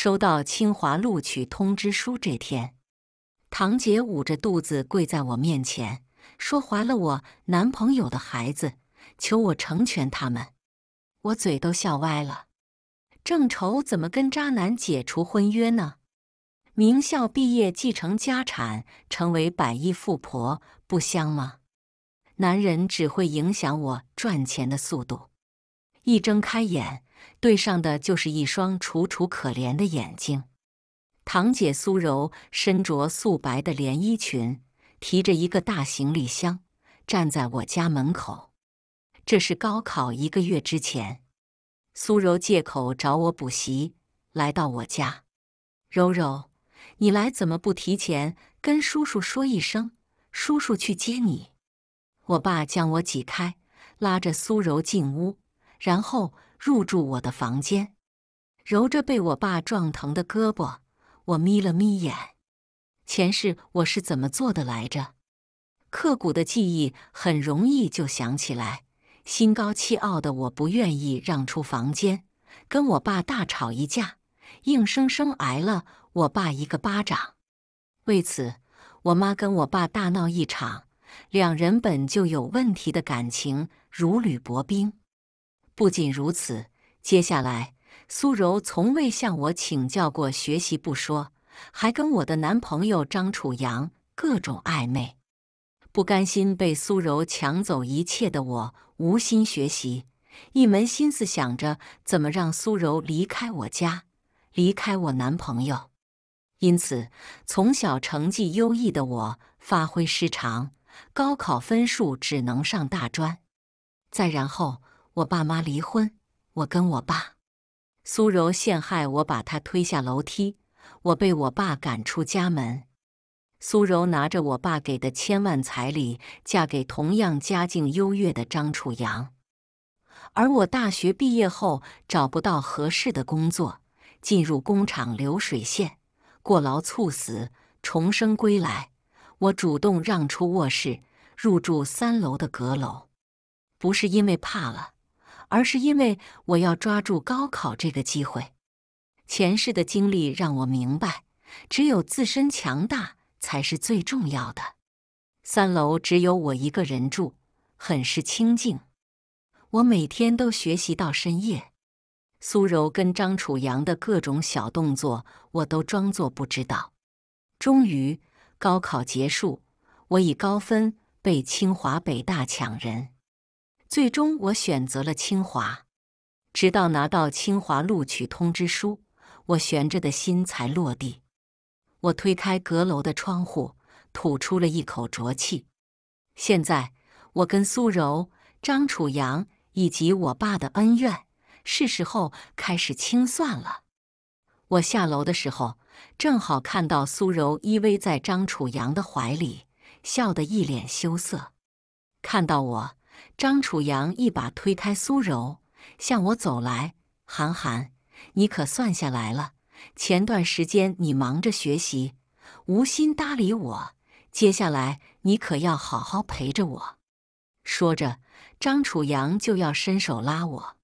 收到清华录取通知书这天，堂姐捂着肚子跪在我面前，说怀了我男朋友的孩子，求我成全他们。我嘴都笑歪了，正愁怎么跟渣男解除婚约呢。名校毕业，继承家产，成为百亿富婆，不香吗？男人只会影响我赚钱的速度。一睁开眼，对上的就是一双楚楚可怜的眼睛。堂姐苏柔身着素白的连衣裙，提着一个大行李箱，站在我家门口。这是高考一个月之前，苏柔借口找我补习，来到我家。柔柔，你来怎么不提前跟叔叔说一声，叔叔去接你？我爸将我挤开，拉着苏柔进屋，然后入住我的房间。揉着被我爸撞疼的胳膊，我眯了眯眼。前世我是怎么做的来着？刻骨的记忆很容易就想起来。心高气傲的我不愿意让出房间，跟我爸大吵一架，硬生生挨了我爸一个巴掌。为此，我妈跟我爸大闹一场，两人本就有问题的感情如履薄冰。不仅如此，接下来苏柔从未向我请教过学习不说，还跟我的男朋友张楚阳各种暧昧。不甘心被苏柔抢走一切的我，无心学习，一门心思想着怎么让苏柔离开我家，离开我男朋友。因此，从小成绩优异的我发挥失常，高考分数只能上大专。再然后，我爸妈离婚，我跟我爸。苏柔陷害我，把他推下楼梯，我被我爸赶出家门。苏柔拿着我爸给的10000万彩礼，嫁给同样家境优越的张楚阳。而我大学毕业后找不到合适的工作，进入工厂流水线，过劳猝死，重生归来。我主动让出卧室，入住3楼的阁楼。不是因为怕了，而是因为我要抓住高考这个机会。前世的经历让我明白，只有自身强大才是最重要的。3楼只有我一个人住，很是清静。我每天都学习到深夜。苏柔跟张楚阳的各种小动作，我都装作不知道。终于，高考结束，我以高分被清华北大抢人。最终我选择了清华，直到拿到清华录取通知书，我悬着的心才落地。我推开阁楼的窗户，吐出了一口浊气。现在，我跟苏柔、张楚阳以及我爸的恩怨，是时候开始清算了。我下楼的时候，正好看到苏柔依偎在张楚阳的怀里，笑得一脸羞涩。看到我，张楚阳一把推开苏柔，向我走来。韩寒，你可算下来了。前段时间你忙着学习，无心搭理我，接下来你可要好好陪着我。说着，张楚阳就要伸手拉我。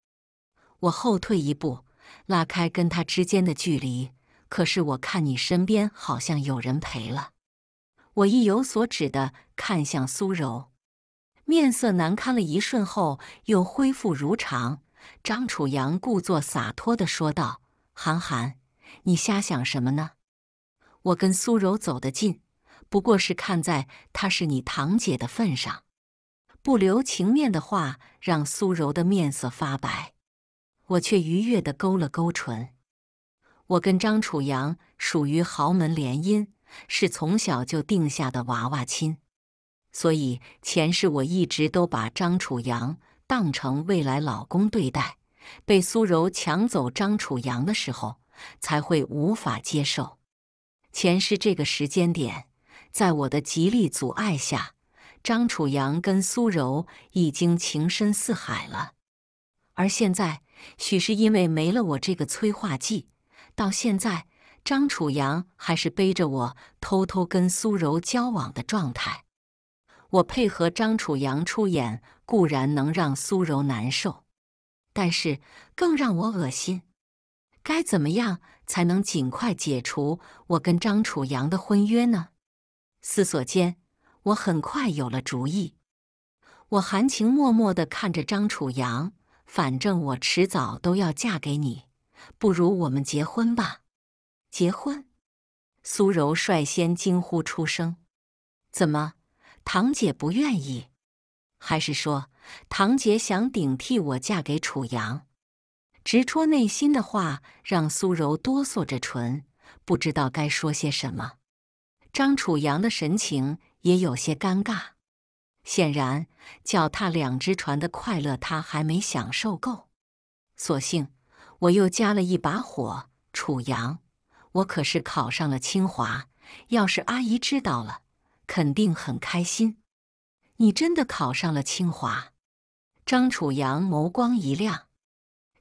我后退一步，拉开跟他之间的距离。可是我看你身边好像有人陪了。我意有所指地看向苏柔。面色难堪了一瞬后，又恢复如常。张楚阳故作洒脱地说道：“韩寒，你瞎想什么呢？我跟苏柔走得近，不过是看在她是你堂姐的份上。”不留情面的话让苏柔的面色发白，我却愉悦地勾了勾唇。我跟张楚阳属于豪门联姻，是从小就定下的娃娃亲。所以前世我一直都把张楚阳当成未来老公对待，被苏柔抢走张楚阳的时候才会无法接受。前世这个时间点，在我的极力阻碍下，张楚阳跟苏柔已经情深似海了。而现在，许是因为没了我这个催化剂，到现在张楚阳还是背着我偷偷跟苏柔交往的状态。我配合张楚阳出演固然能让苏柔难受，但是更让我恶心。该怎么样才能尽快解除我跟张楚阳的婚约呢？思索间，我很快有了主意。我含情脉脉地看着张楚阳，反正我迟早都要嫁给你，不如我们结婚吧。结婚？苏柔率先惊呼出声。怎么，堂姐不愿意？还是说，堂姐想顶替我嫁给楚阳？直戳内心的话让苏柔哆嗦着唇，不知道该说些什么。张楚阳的神情也有些尴尬，显然脚踏两只船的快乐他还没享受够。所幸我又加了一把火，楚阳，我可是考上了清华，要是阿姨知道了，肯定很开心。你真的考上了清华？张楚阳眸光一亮，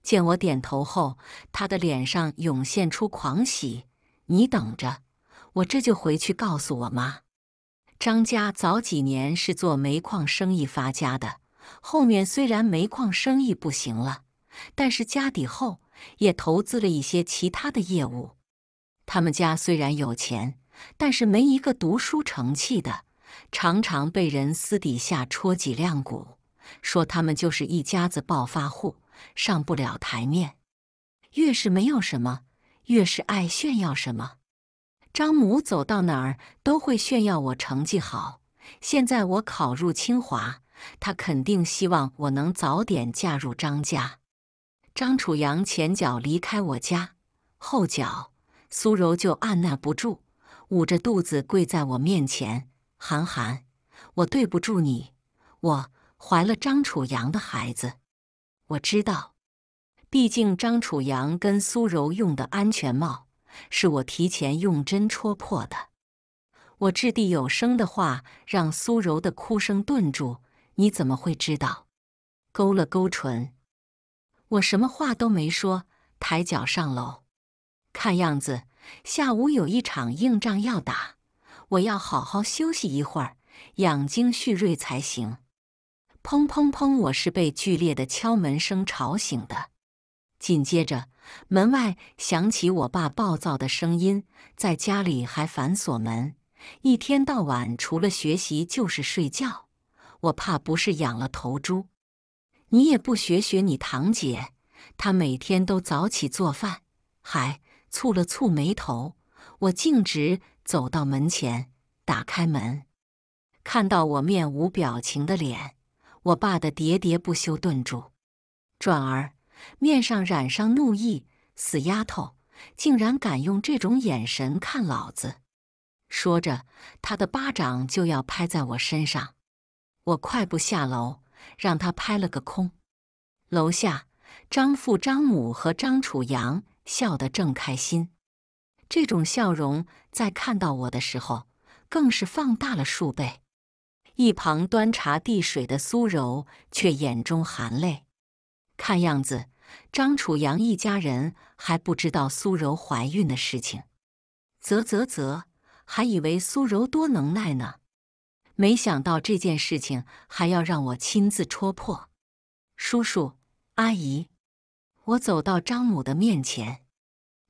见我点头后，他的脸上涌现出狂喜。你等着，我这就回去告诉我妈。张家早几年是做煤矿生意发家的，后面虽然煤矿生意不行了，但是家底后也投资了一些其他的业务。他们家虽然有钱，但是没一个读书成器的，常常被人私底下戳脊梁骨，说他们就是一家子暴发户，上不了台面。越是没有什么，越是爱炫耀什么。张母走到哪儿都会炫耀我成绩好，现在我考入清华，她肯定希望我能早点嫁入张家。张楚阳前脚离开我家，后脚苏柔就按捺不住，捂着肚子跪在我面前。韩寒，我对不住你，我怀了张楚阳的孩子。我知道，毕竟张楚阳跟苏柔用的安全帽是我提前用针戳破的。我掷地有声的话让苏柔的哭声顿住。你怎么会知道？勾了勾唇，我什么话都没说，抬脚上楼。看样子下午有一场硬仗要打，我要好好休息一会儿，养精蓄锐才行。砰砰砰！我是被剧烈的敲门声吵醒的。紧接着，门外响起我爸暴躁的声音，在家里还反锁门，一天到晚除了学习就是睡觉，我怕不是养了头猪。你也不学学你堂姐，她每天都早起做饭。还蹙了蹙眉头，我径直走到门前，打开门，看到我面无表情的脸。我爸的喋喋不休顿住，转而面上染上怒意。死丫头，竟然敢用这种眼神看老子！说着，他的巴掌就要拍在我身上。我快步下楼，让他拍了个空。楼下，张父、张母和张楚阳笑得正开心，这种笑容在看到我的时候，更是放大了数倍。一旁端茶递水的苏柔却眼中含泪，看样子张楚阳一家人还不知道苏柔怀孕的事情。啧，还以为苏柔多能耐呢，没想到这件事情还要让我亲自戳破。叔叔，阿姨，我走到张母的面前。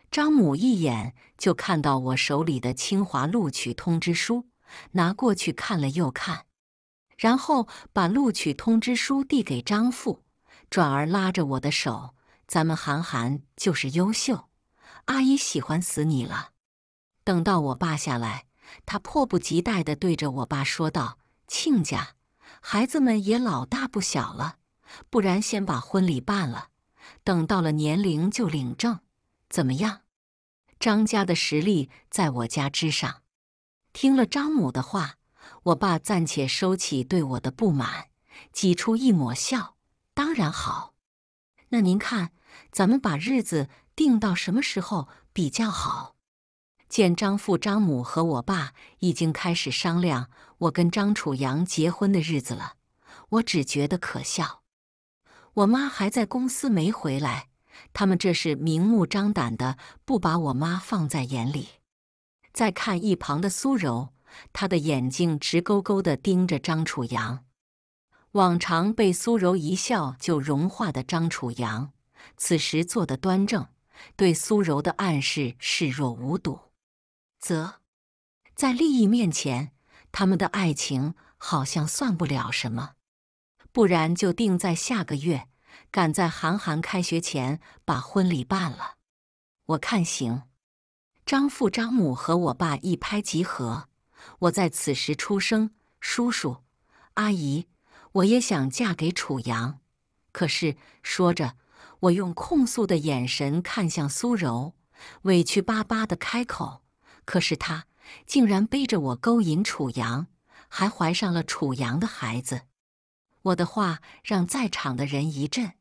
张母一眼就看到我手里的清华录取通知书，拿过去看了又看。然后把录取通知书递给张父，转而拉着我的手，咱们韩寒就是优秀，阿姨喜欢死你了。等到我爸下来，他迫不及待地对着我爸说道，亲家，孩子们也老大不小了，不然先把婚礼办了，等到了年龄就领证，怎么样？张家的实力在我家之上。听了张母的话，我爸暂且收起对我的不满，挤出一抹笑，当然好。那您看，咱们把日子定到什么时候比较好？见张父、张母和我爸已经开始商量我跟张楚阳结婚的日子了，我只觉得可笑。我妈还在公司没回来，他们这是明目张胆的不把我妈放在眼里。再看一旁的苏柔，她的眼睛直勾勾地盯着张楚阳。往常被苏柔一笑就融化的张楚阳，此时坐得端正，对苏柔的暗示视若无睹，则在利益面前，他们的爱情好像算不了什么。不然就定在下个月，赶在韩寒开学前把婚礼办了。我看行。张父、张母和我爸一拍即合。我在此时出生，叔叔、阿姨，我也想嫁给楚阳。可是说着，我用控诉的眼神看向苏柔，委屈巴巴地开口。可是她竟然背着我勾引楚阳，还怀上了楚阳的孩子。我的话让在场的人一震。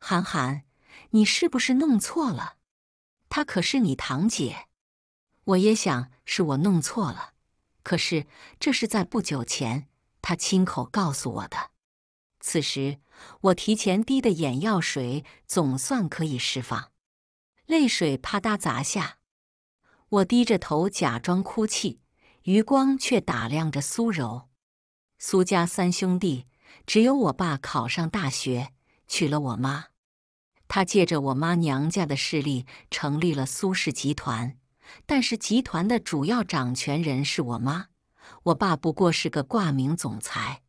韩寒，你是不是弄错了？她可是你堂姐。我也想是我弄错了，可是这是在不久前她亲口告诉我的。此时，我提前滴的眼药水总算可以释放，泪水啪嗒砸下。我低着头假装哭泣，余光却打量着苏柔。苏家三兄弟，只有我爸考上大学，娶了我妈。他借着我妈娘家的势力成立了苏氏集团，但是集团的主要掌权人是我妈，我爸不过是个挂名总裁。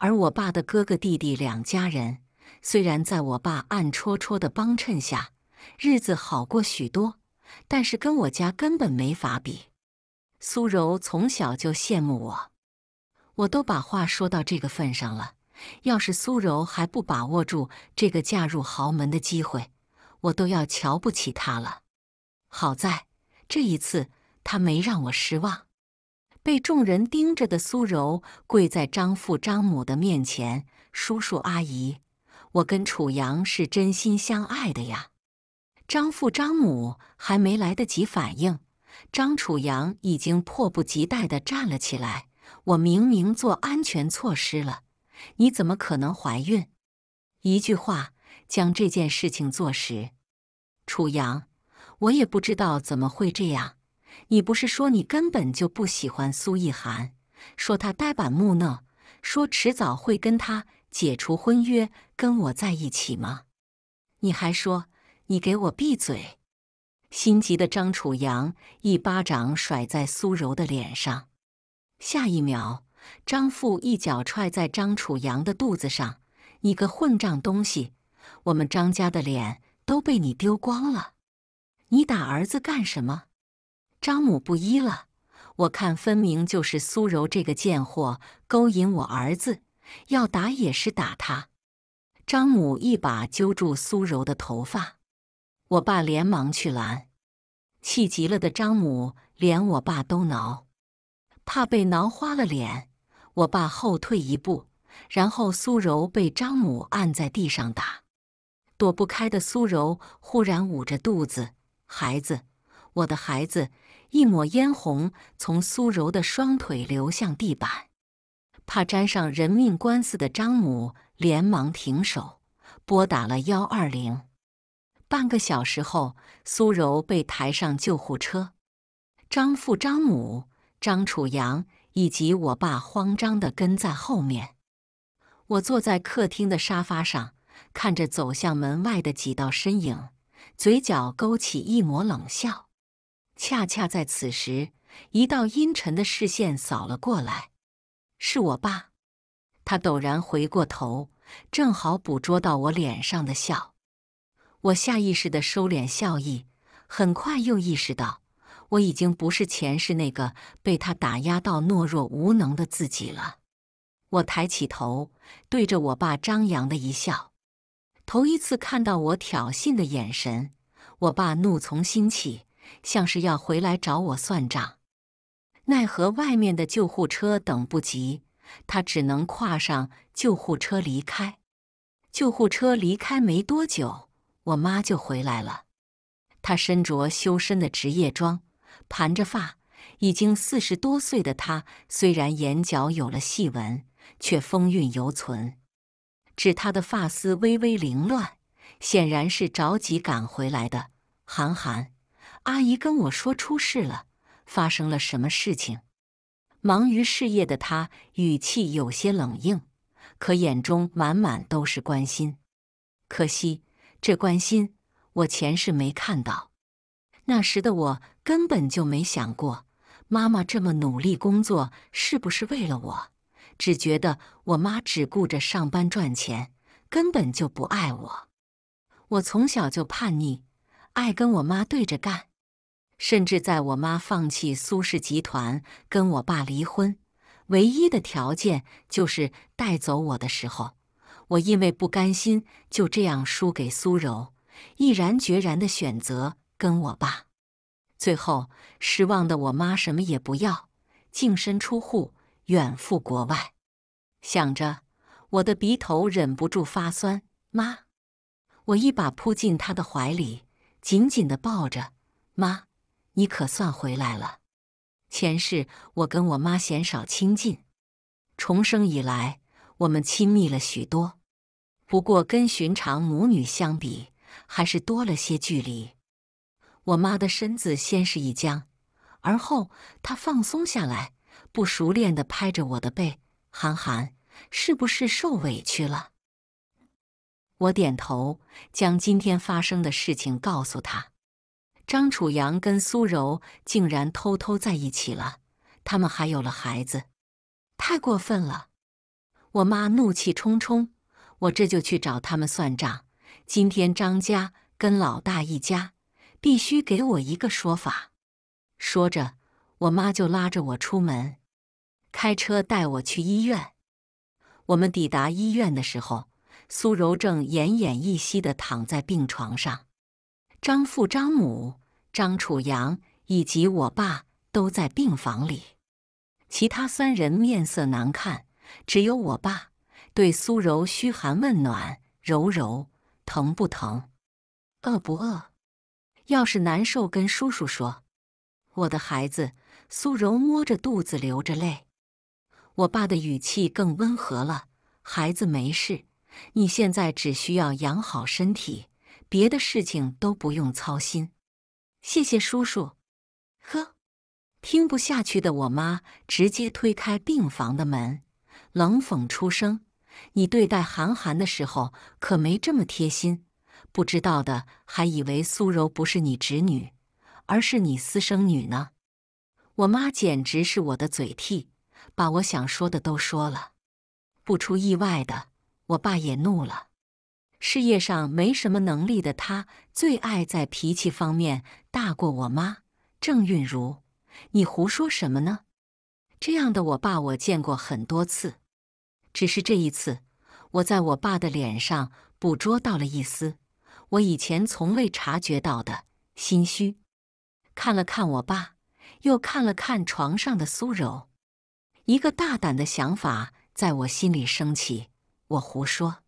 而我爸的哥哥弟弟两家人，虽然在我爸暗戳戳的帮衬下，日子好过许多，但是跟我家根本没法比。苏柔从小就羡慕我，我都把话说到这个份上了，要是苏柔还不把握住这个嫁入豪门的机会，我都要瞧不起她了。好在这一次，她没让我失望。被众人盯着的苏柔跪在张父张母的面前，叔叔阿姨，我跟楚阳是真心相爱的呀。张父张母还没来得及反应，张楚阳已经迫不及待地站了起来，我明明做安全措施了，你怎么可能怀孕？一句话将这件事情做实。楚阳，我也不知道怎么会这样。你不是说你根本就不喜欢苏一涵，说他呆板木讷，说迟早会跟他解除婚约，跟我在一起吗？你还说，你给我闭嘴！心急的张楚阳一巴掌甩在苏柔的脸上，下一秒，张父一脚踹在张楚阳的肚子上，你个混账东西，我们张家的脸都被你丢光了！你打儿子干什么？张母不依了，我看分明就是苏柔这个贱货勾引我儿子，要打也是打他。张母一把揪住苏柔的头发，我爸连忙去拦，气急了的张母连我爸都挠，怕被挠花了脸，我爸后退一步，然后苏柔被张母按在地上打。躲不开的苏柔忽然捂着肚子，孩子，我的孩子，一抹嫣红从苏柔的双腿流向地板。怕沾上人命官司的张母连忙停手，拨打了120。半个小时后，苏柔被抬上救护车。张父、张母、张楚阳以及我爸慌张地跟在后面。我坐在客厅的沙发上，看着走向门外的几道身影，嘴角勾起一抹冷笑。恰恰在此时，一道阴沉的视线扫了过来，是我爸。他陡然回过头，正好捕捉到我脸上的笑。我下意识地收敛笑意，很快又意识到，我已经不是前世那个被他打压到懦弱无能的自己了。我抬起头，对着我爸张扬的一笑。头一次看到我挑衅的眼神，我爸怒从心起，像是要回来找我算账，奈何外面的救护车等不及，他只能跨上救护车离开。救护车离开没多久，我妈就回来了。她身着修身的职业装，盘着发，已经40多岁的她，虽然眼角有了细纹，却风韵犹存。只她的发丝微微凌乱，显然是着急赶回来的。韩寒，阿姨跟我说出事了，发生了什么事情？忙于事业的她语气有些冷硬，可眼中满满都是关心。可惜这关心，我前世没看到。那时的我根本就没想过，妈妈这么努力工作是不是为了我？只觉得我妈只顾着上班赚钱，根本就不爱我。我从小就叛逆，爱跟我妈对着干，甚至在我妈放弃苏氏集团跟我爸离婚，唯一的条件就是带走我的时候，我因为不甘心就这样输给苏柔，毅然决然的选择跟我爸。最后，失望的我妈什么也不要，净身出户，远赴国外。想着，我的鼻头忍不住发酸，妈！我一把扑进她的怀里，紧紧地抱着，妈，你可算回来了。前世我跟我妈嫌少亲近，重生以来，我们亲密了许多，不过跟寻常母女相比，还是多了些距离。我妈的身子先是一僵，而后她放松下来，不熟练地拍着我的背，涵涵，是不是受委屈了？我点头，将今天发生的事情告诉她。张楚阳跟苏柔竟然偷偷在一起了，他们还有了孩子，太过分了！我妈怒气冲冲，我这就去找他们算账。今天张家跟老大一家，必须给我一个说法。说着，我妈就拉着我出门，开车带我去医院。我们抵达医院的时候，苏柔正奄奄一息地躺在病床上。张父、张母、张楚阳以及我爸都在病房里。其他三人面色难看，只有我爸对苏柔嘘寒问暖，柔柔，疼不疼？饿不饿？要是难受跟叔叔说。我的孩子，苏柔摸着肚子流着泪。我爸的语气更温和了，孩子没事，你现在只需要养好身体，别的事情都不用操心。谢谢叔叔。呵，听不下去的我妈直接推开病房的门，冷讽出声，你对待韩寒的时候可没这么贴心，不知道的还以为苏柔不是你侄女，而是你私生女呢。我妈简直是我的嘴替，把我想说的都说了。不出意外的，我爸也怒了。事业上没什么能力的他，最爱在脾气方面大过我妈。郑韵如，你胡说什么呢？这样的我爸我见过很多次，只是这一次，我在我爸的脸上捕捉到了一丝我以前从未察觉到的心虚。看了看我爸，又看了看床上的苏柔，一个大胆的想法在我心里升起，我胡说，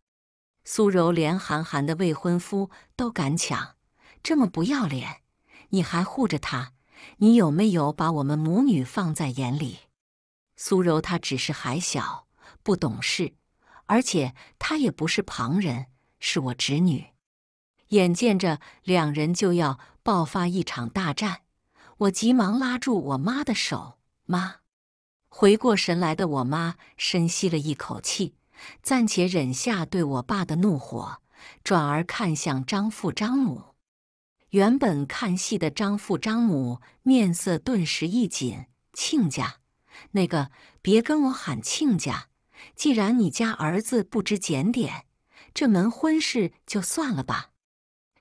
苏柔连韩寒的未婚夫都敢抢，这么不要脸，你还护着他，你有没有把我们母女放在眼里？苏柔她只是还小，不懂事，而且她也不是旁人，是我侄女。眼见着两人就要爆发一场大战，我急忙拉住我妈的手，妈。回过神来的我妈深吸了一口气，暂且忍下对我爸的怒火，转而看向张父、张母。原本看戏的张父、张母面色顿时一紧，亲家，那个，别跟我喊亲家，既然你家儿子不知检点，这门婚事就算了吧。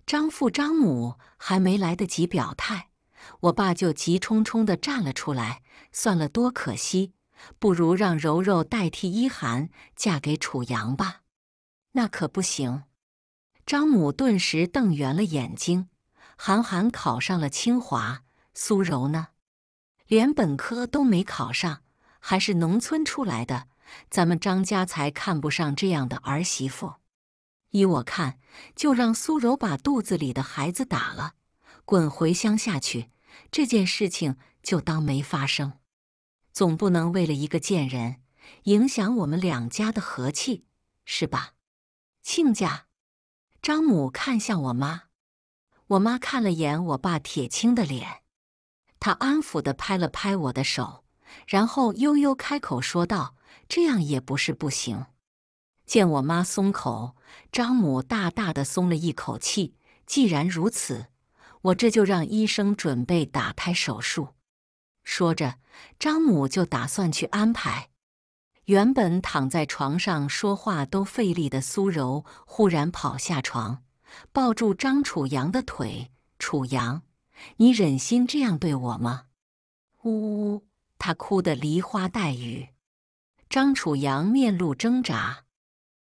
张父张母还没来得及表态，我爸就急冲冲地站了出来，算了，多可惜，不如让柔柔代替一涵嫁给楚阳吧。那可不行。张母顿时瞪圆了眼睛，韩寒考上了清华，苏柔呢？连本科都没考上，还是农村出来的，咱们张家才看不上这样的儿媳妇。依我看，就让苏柔把肚子里的孩子打了，滚回乡下去，这件事情就当没发生。总不能为了一个贱人，影响我们两家的和气，是吧？亲家。张母看向我妈，我妈看了眼我爸铁青的脸，她安抚地拍了拍我的手，然后悠悠开口说道，这样也不是不行。见我妈松口，张母大大的松了一口气，既然如此，我这就让医生准备打胎手术。”说着，张母就打算去安排。原本躺在床上说话都费力的苏柔，忽然跑下床，抱住张楚阳的腿：“楚阳，你忍心这样对我吗？”呜呜呜，她哭得梨花带雨。张楚阳面露挣扎。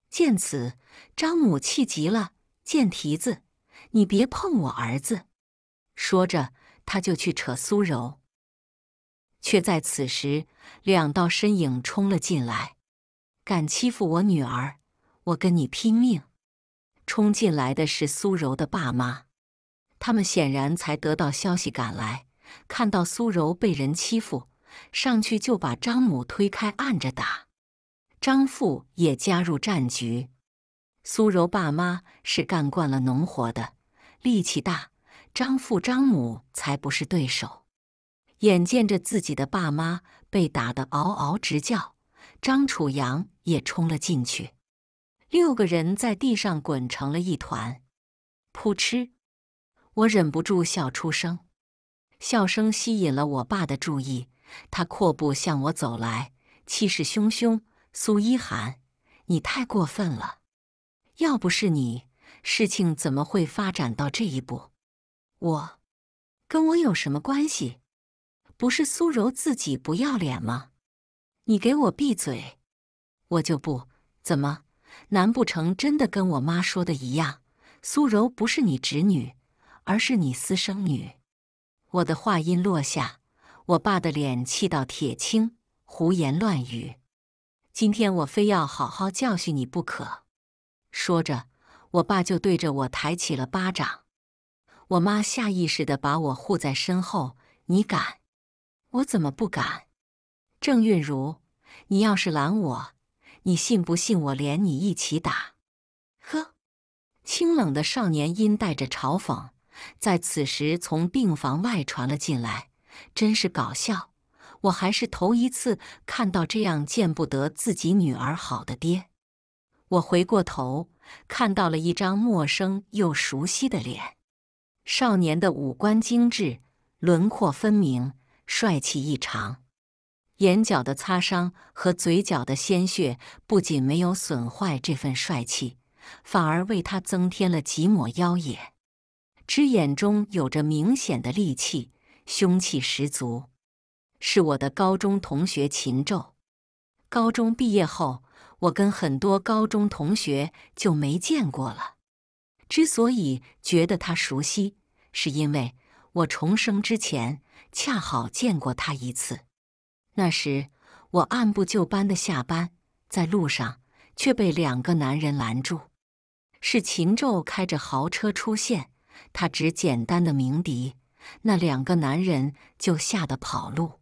见此，张母气急了：“贱蹄子，你别碰我儿子！”说着，她就去扯苏柔。却在此时，两道身影冲了进来：“敢欺负我女儿，我跟你拼命！”冲进来的是苏柔的爸妈，他们显然才得到消息赶来，看到苏柔被人欺负，上去就把张母推开，按着打。张父也加入战局。苏柔爸妈是干惯了农活的，力气大，张父张母才不是对手。眼见着自己的爸妈被打得嗷嗷直叫，张楚阳也冲了进去。6个人在地上滚成了一团。扑哧，我忍不住笑出声。笑声吸引了我爸的注意，他阔步向我走来，气势汹汹。苏一涵，你太过分了！要不是你，事情怎么会发展到这一步？跟我有什么关系？不是苏柔自己不要脸吗？你给我闭嘴！我就不，怎么？难不成真的跟我妈说的一样，苏柔不是你侄女，而是你私生女？我的话音落下，我爸的脸气到铁青，胡言乱语。今天我非要好好教训你不可！说着，我爸就对着我抬起了巴掌。我妈下意识地把我护在身后：“你敢？”我怎么不敢？郑韵如，你要是拦我，你信不信我连你一起打？呵！清冷的少年音带着嘲讽，在此时从病房外传了进来，真是搞笑。我还是头一次看到这样见不得自己女儿好的爹。我回过头，看到了一张陌生又熟悉的脸。少年的五官精致，轮廓分明，帅气异常。眼角的擦伤和嘴角的鲜血不仅没有损坏这份帅气，反而为他增添了几抹妖冶。只眼中有着明显的戾气，凶气十足。是我的高中同学秦宙。高中毕业后，我跟很多高中同学就没见过了。之所以觉得他熟悉，是因为我重生之前恰好见过他一次。那时我按部就班的下班，在路上却被2个男人拦住。是秦宙开着豪车出现，他只简单的鸣笛，那2个男人就吓得跑路。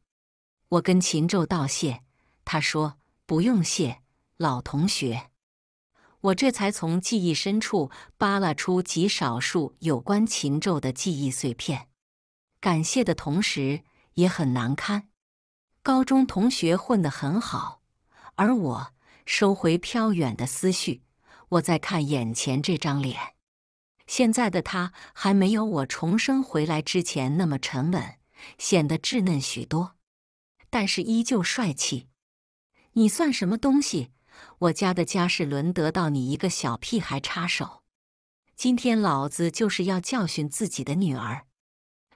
我跟秦宙道谢，他说：“不用谢，老同学。”我这才从记忆深处扒拉出极少数有关秦宙的记忆碎片，感谢的同时也很难堪。高中同学混得很好，而我收回飘远的思绪，我在看眼前这张脸。现在的他还没有我重生回来之前那么沉稳，显得稚嫩许多。但是依旧帅气。你算什么东西？我家的家世轮得到你一个小屁孩插手？今天老子就是要教训自己的女儿。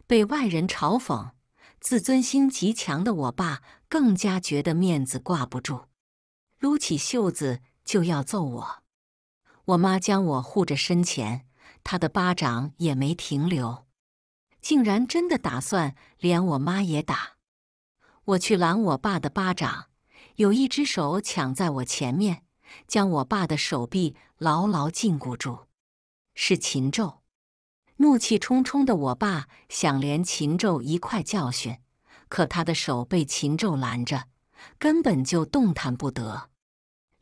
被外人嘲讽，自尊心极强的我爸更加觉得面子挂不住，撸起袖子就要揍我。我妈将我护着身前，她的巴掌也没停留，竟然真的打算连我妈也打。我去拦我爸的巴掌，有一只手抢在我前面，将我爸的手臂牢牢禁锢住。是秦宙。怒气冲冲的我爸想连秦宙一块教训，可他的手被秦宙拦着，根本就动弹不得。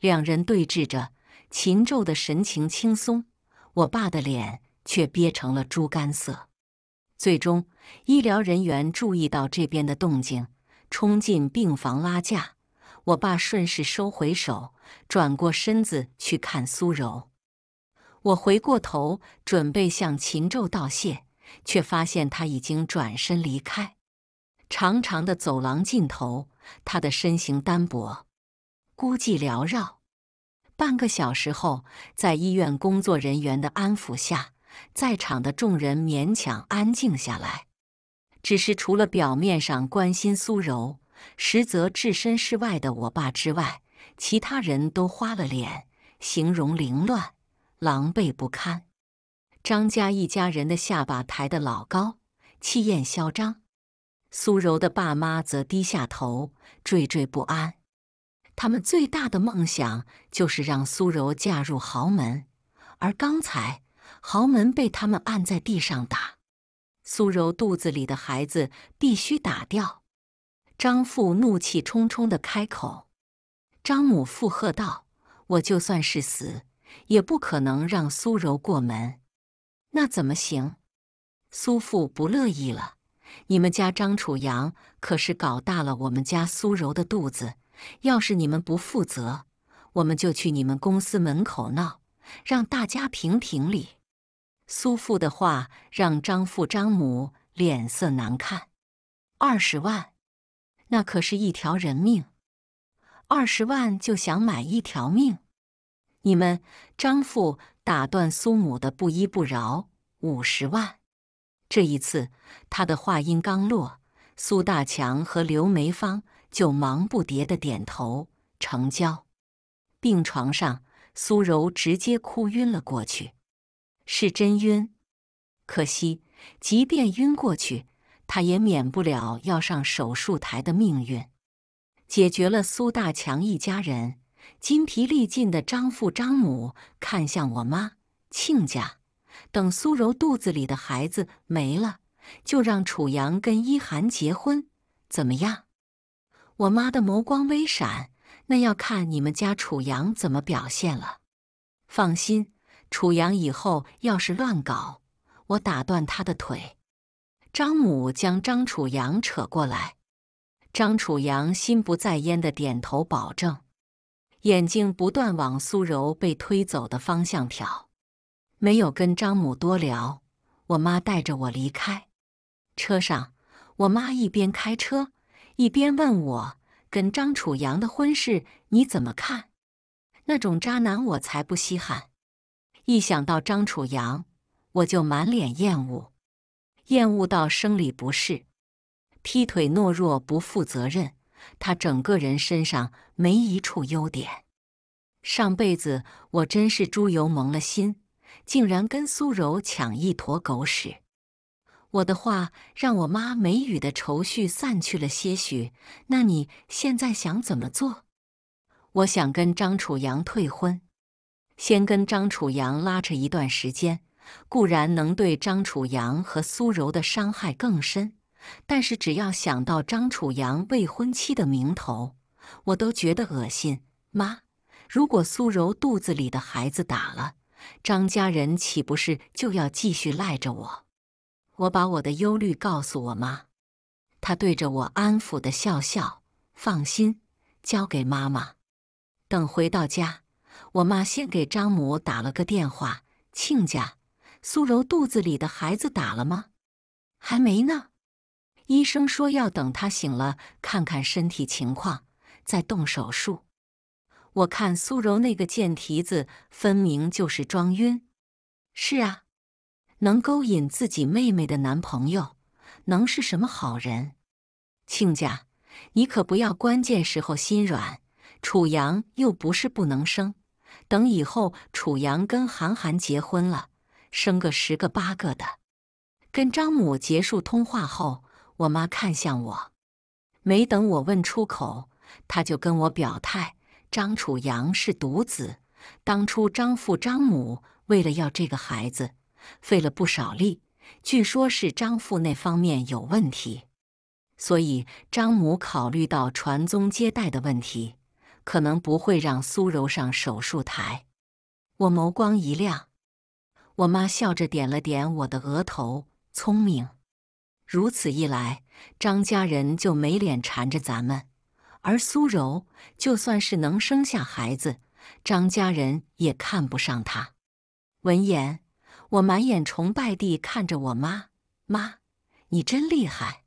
2人对峙着，秦宙的神情轻松，我爸的脸却憋成了猪肝色。最终，医疗人员注意到这边的动静，冲进病房拉架。我爸顺势收回手，转过身子去看苏柔。我回过头准备向秦宙道谢，却发现他已经转身离开。长长的走廊尽头，他的身形单薄，孤寂缭绕。半个小时后，在医院工作人员的安抚下，在场的众人勉强安静下来。只是除了表面上关心苏柔，实则置身事外的我爸之外，其他人都花了脸，形容凌乱、狼狈不堪。张家一家人的下巴抬得老高，气焰嚣张。苏柔的爸妈则低下头，惴惴不安。他们最大的梦想就是让苏柔嫁入豪门，而刚才豪门被他们按在地上打。苏柔肚子里的孩子必须打掉。张父怒气冲冲地开口，张母附和道：“我就算是死，也不可能让苏柔过门。”“那怎么行？”苏父不乐意了：“你们家张楚阳可是搞大了我们家苏柔的肚子，要是你们不负责，我们就去你们公司门口闹，让大家评评理。”苏父的话让张父张母脸色难看。20万。那可是一条人命，20万就想买一条命？你们！张父打断苏母的不依不饶。50万。这一次，他的话音刚落，苏大强和刘梅芳就忙不迭地点头成交。病床上，苏柔直接哭晕了过去，是真晕。可惜，即便晕过去，他也免不了要上手术台的命运。解决了苏大强一家人，筋疲力尽的张父张母看向我妈：“亲家，等苏柔肚子里的孩子没了，就让楚阳跟一涵结婚，怎么样？”我妈的眸光微闪：“那要看你们家楚阳怎么表现了。放心，楚阳以后要是乱搞，我打断他的腿。”张母将张楚阳扯过来，张楚阳心不在焉地点头保证，眼睛不断往苏柔被推走的方向瞟。没有跟张母多聊，我妈带着我离开。车上，我妈一边开车一边问我：“跟张楚阳的婚事你怎么看？那种渣男我才不稀罕。”一想到张楚阳，我就满脸厌恶。厌恶到生理不适，劈腿懦弱不负责任，他整个人身上没一处优点。上辈子我真是猪油蒙了心，竟然跟苏柔抢一坨狗屎。我的话让我妈眉宇的愁绪散去了些许。“那你现在想怎么做？”“我想跟张楚阳退婚，先跟张楚阳拉扯一段时间。固然能对张楚阳和苏柔的伤害更深，但是只要想到张楚阳未婚妻的名头，我都觉得恶心。”“妈，如果苏柔肚子里的孩子打了，张家人岂不是就要继续赖着我？”我把我的忧虑告诉我妈，她对着我安抚地笑笑：“放心，交给妈妈。”等回到家，我妈先给张母打了个电话：“亲家，苏柔肚子里的孩子打了吗？”“还没呢，医生说要等她醒了，看看身体情况，再动手术。”我看苏柔那个贱蹄子分明就是装晕。“是啊，能勾引自己妹妹的男朋友，能是什么好人？亲家，你可不要关键时候心软，楚阳又不是不能生，等以后楚阳跟韩寒结婚了，生个10个8个的。”跟张母结束通话后，我妈看向我，没等我问出口，她就跟我表态：“张楚阳是独子，当初张父张母为了要这个孩子，费了不少力，据说是张父那方面有问题，所以张母考虑到传宗接代的问题，可能不会让苏柔上手术台。”我眸光一亮。我妈笑着点了点我的额头：“聪明，如此一来，张家人就没脸缠着咱们，而苏柔就算是能生下孩子，张家人也看不上她。闻言，我满眼崇拜地看着我妈，妈，你真厉害！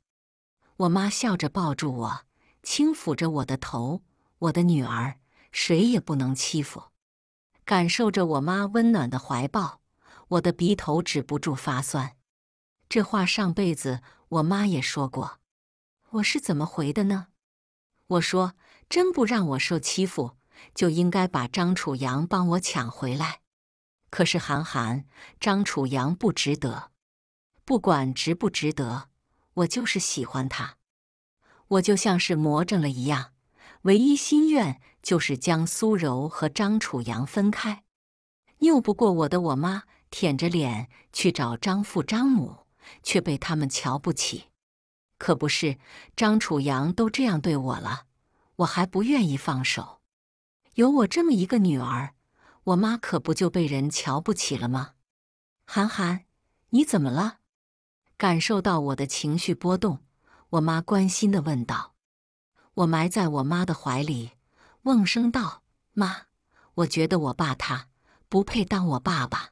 我妈笑着抱住我，轻抚着我的头，我的女儿，谁也不能欺负。感受着我妈温暖的怀抱，我的鼻头止不住发酸。这话上辈子我妈也说过，我是怎么回的呢？我说，真不让我受欺负，就应该把张楚阳帮我抢回来。可是韩寒，张楚阳不值得，不管值不值得，我就是喜欢他。我就像是魔怔了一样，唯一心愿就是将苏柔和张楚阳分开。拗不过我的我妈，舔着脸去找张父张母，却被他们瞧不起。可不是，张楚阳都这样对我了，我还不愿意放手。有我这么一个女儿，我妈可不就被人瞧不起了吗？韩寒，你怎么了？感受到我的情绪波动，我妈关心地问道。我埋在我妈的怀里，瓮声道：妈，我觉得我爸他不配当我爸爸，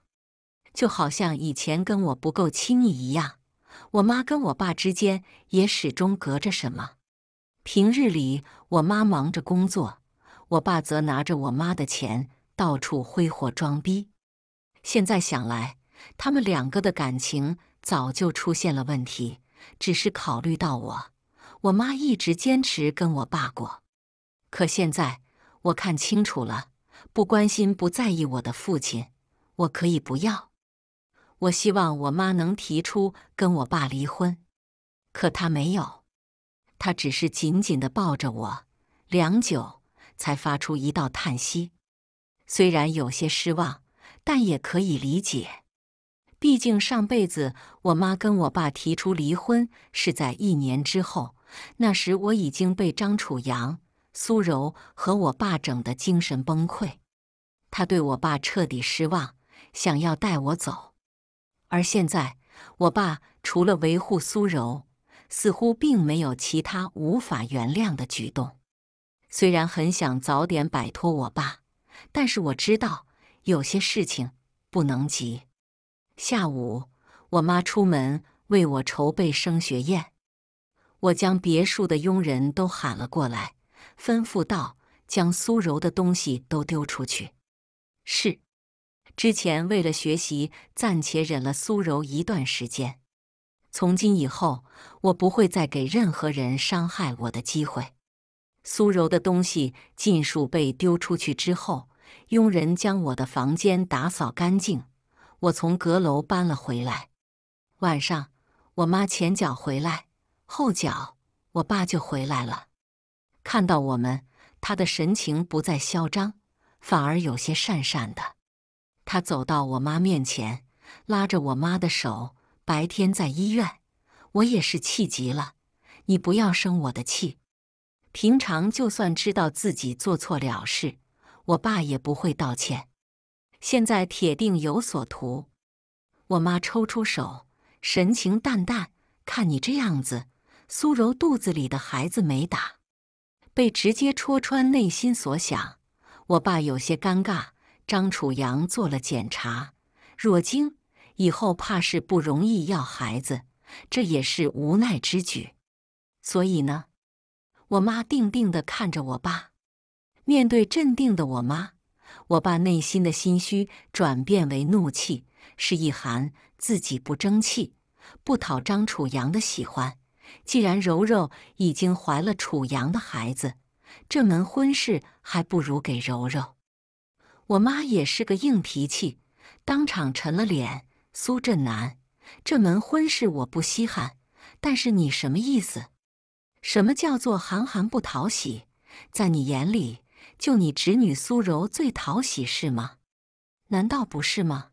就好像以前跟我不够亲你一样。我妈跟我爸之间也始终隔着什么。平日里，我妈忙着工作，我爸则拿着我妈的钱到处挥霍装逼。现在想来，他们两个的感情早就出现了问题，只是考虑到我妈一直坚持跟我爸过。可现在我看清楚了，不关心不在意我的父亲，我可以不要。我希望我妈能提出跟我爸离婚，可她没有，她只是紧紧地抱着我，良久才发出一道叹息。虽然有些失望，但也可以理解。毕竟上辈子我妈跟我爸提出离婚是在1年之后，那时我已经被张楚阳、苏柔和我爸整得精神崩溃。他对我爸彻底失望，想要带我走。而现在，我爸除了维护苏柔，似乎并没有其他无法原谅的举动。虽然很想早点摆脱我爸，但是我知道有些事情不能急。下午，我妈出门为我筹备升学宴，我将别墅的佣人都喊了过来，吩咐道：将苏柔的东西都丢出去。是，之前为了学习暂且忍了苏柔一段时间，从今以后我不会再给任何人伤害我的机会。苏柔的东西尽数被丢出去之后，佣人将我的房间打扫干净，我从阁楼搬了回来。晚上，我妈前脚回来，后脚我爸就回来了。看到我们，他的神情不再嚣张，反而有些讪讪的。他走到我妈面前，拉着我妈的手：白天在医院，我也是气急了，你不要生我的气。平常就算知道自己做错了事，我爸也不会道歉，现在铁定有所图。我妈抽出手，神情淡淡：看你这样子，苏柔肚子里的孩子没打。被直接戳穿内心所想，我爸有些尴尬。张楚阳做了检查，若惊，以后怕是不容易要孩子，这也是无奈之举。所以呢？我妈定定地看着我爸。面对镇定的我妈，我爸内心的心虚转变为怒气，是一寒自己不争气，不讨张楚阳的喜欢。既然柔柔已经怀了楚阳的孩子，这门婚事还不如给柔柔。我妈也是个硬脾气，当场沉了脸：苏振南，这门婚事我不稀罕，但是你什么意思？什么叫做韩寒不讨喜？在你眼里，就你侄女苏柔最讨喜是吗？难道不是吗？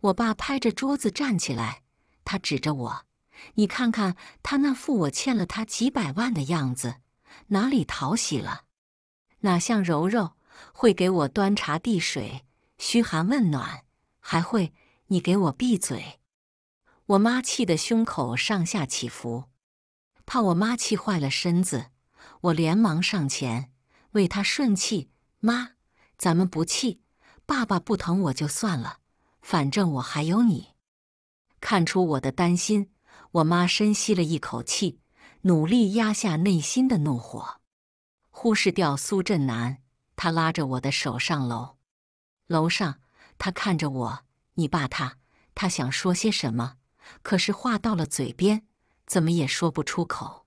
我爸拍着桌子站起来，他指着我：你看看他那副我欠了他几百万的样子，哪里讨喜了？哪像柔柔，会给我端茶递水，嘘寒问暖，还会你给我闭嘴。我妈气得胸口上下起伏，怕我妈气坏了身子，我连忙上前为她顺气：妈，咱们不气，爸爸不疼我就算了，反正我还有你。”看出我的担心，我妈深吸了一口气，努力压下内心的怒火，忽视掉苏振南。他拉着我的手上楼，楼上他看着我：“你爸他想说些什么，可是话到了嘴边，怎么也说不出口。”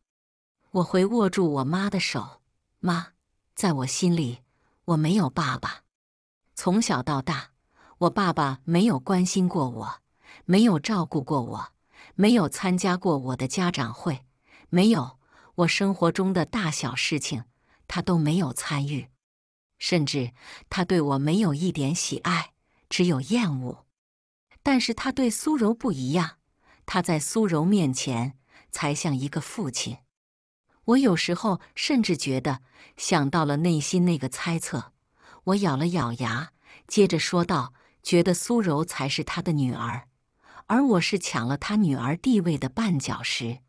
我回握住我妈的手：“妈，在我心里，我没有爸爸。从小到大，我爸爸没有关心过我，没有照顾过我，没有参加过我的家长会，没有我生活中的大小事情，他都没有参与。甚至他对我没有一点喜爱，只有厌恶。但是他对苏柔不一样，他在苏柔面前才像一个父亲。”我有时候甚至觉得想到了内心那个猜测，我咬了咬牙，接着说道：“觉得苏柔才是他的女儿，而我是抢了他女儿地位的绊脚石。”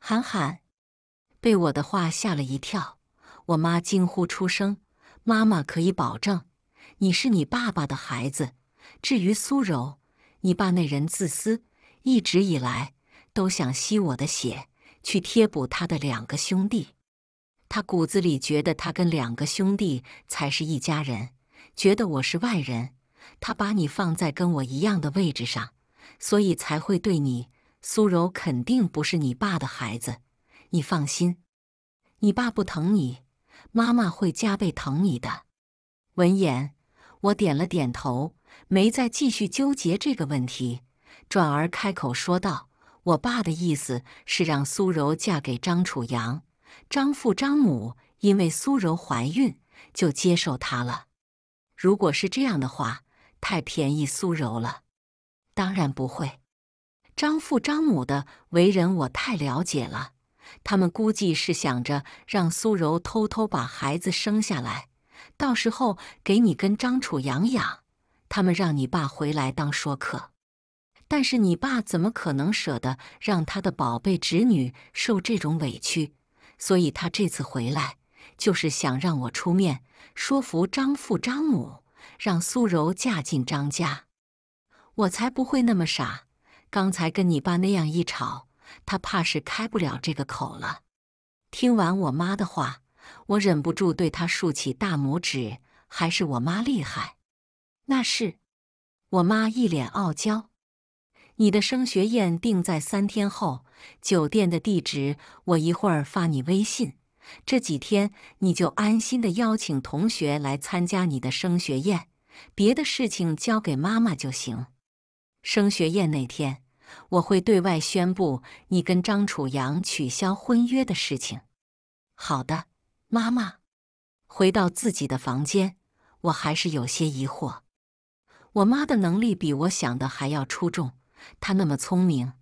涵涵被我的话吓了一跳，我妈惊呼出声：“妈妈可以保证，你是你爸爸的孩子。至于苏柔，你爸那人自私，一直以来都想吸我的血，去贴补他的两个兄弟。他骨子里觉得他跟两个兄弟才是一家人，觉得我是外人。他把你放在跟我一样的位置上，所以才会对你。苏柔肯定不是你爸的孩子，你放心。你爸不疼你，妈妈会加倍疼你的。”闻言，我点了点头，没再继续纠结这个问题，转而开口说道：“我爸的意思是让苏柔嫁给张楚阳，张父张母因为苏柔怀孕就接受她了。如果是这样的话，太便宜苏柔了。”当然不会，张父张母的为人我太了解了，他们估计是想着让苏柔偷偷把孩子生下来，到时候给你跟张楚阳养，他们让你爸回来当说客。但是你爸怎么可能舍得让他的宝贝侄女受这种委屈？所以他这次回来，就是想让我出面说服张父张母，让苏柔嫁进张家。我才不会那么傻，刚才跟你爸那样一吵，他怕是开不了这个口了。听完我妈的话，我忍不住对他竖起大拇指，还是我妈厉害。那是，我妈一脸傲娇。你的升学宴定在3天后，酒店的地址我一会儿发你微信。这几天你就安心的邀请同学来参加你的升学宴，别的事情交给妈妈就行。升学宴那天，我会对外宣布你跟张楚阳取消婚约的事情。好的，妈妈。回到自己的房间，我还是有些疑惑。我妈的能力比我想的还要出众。他那么聪明，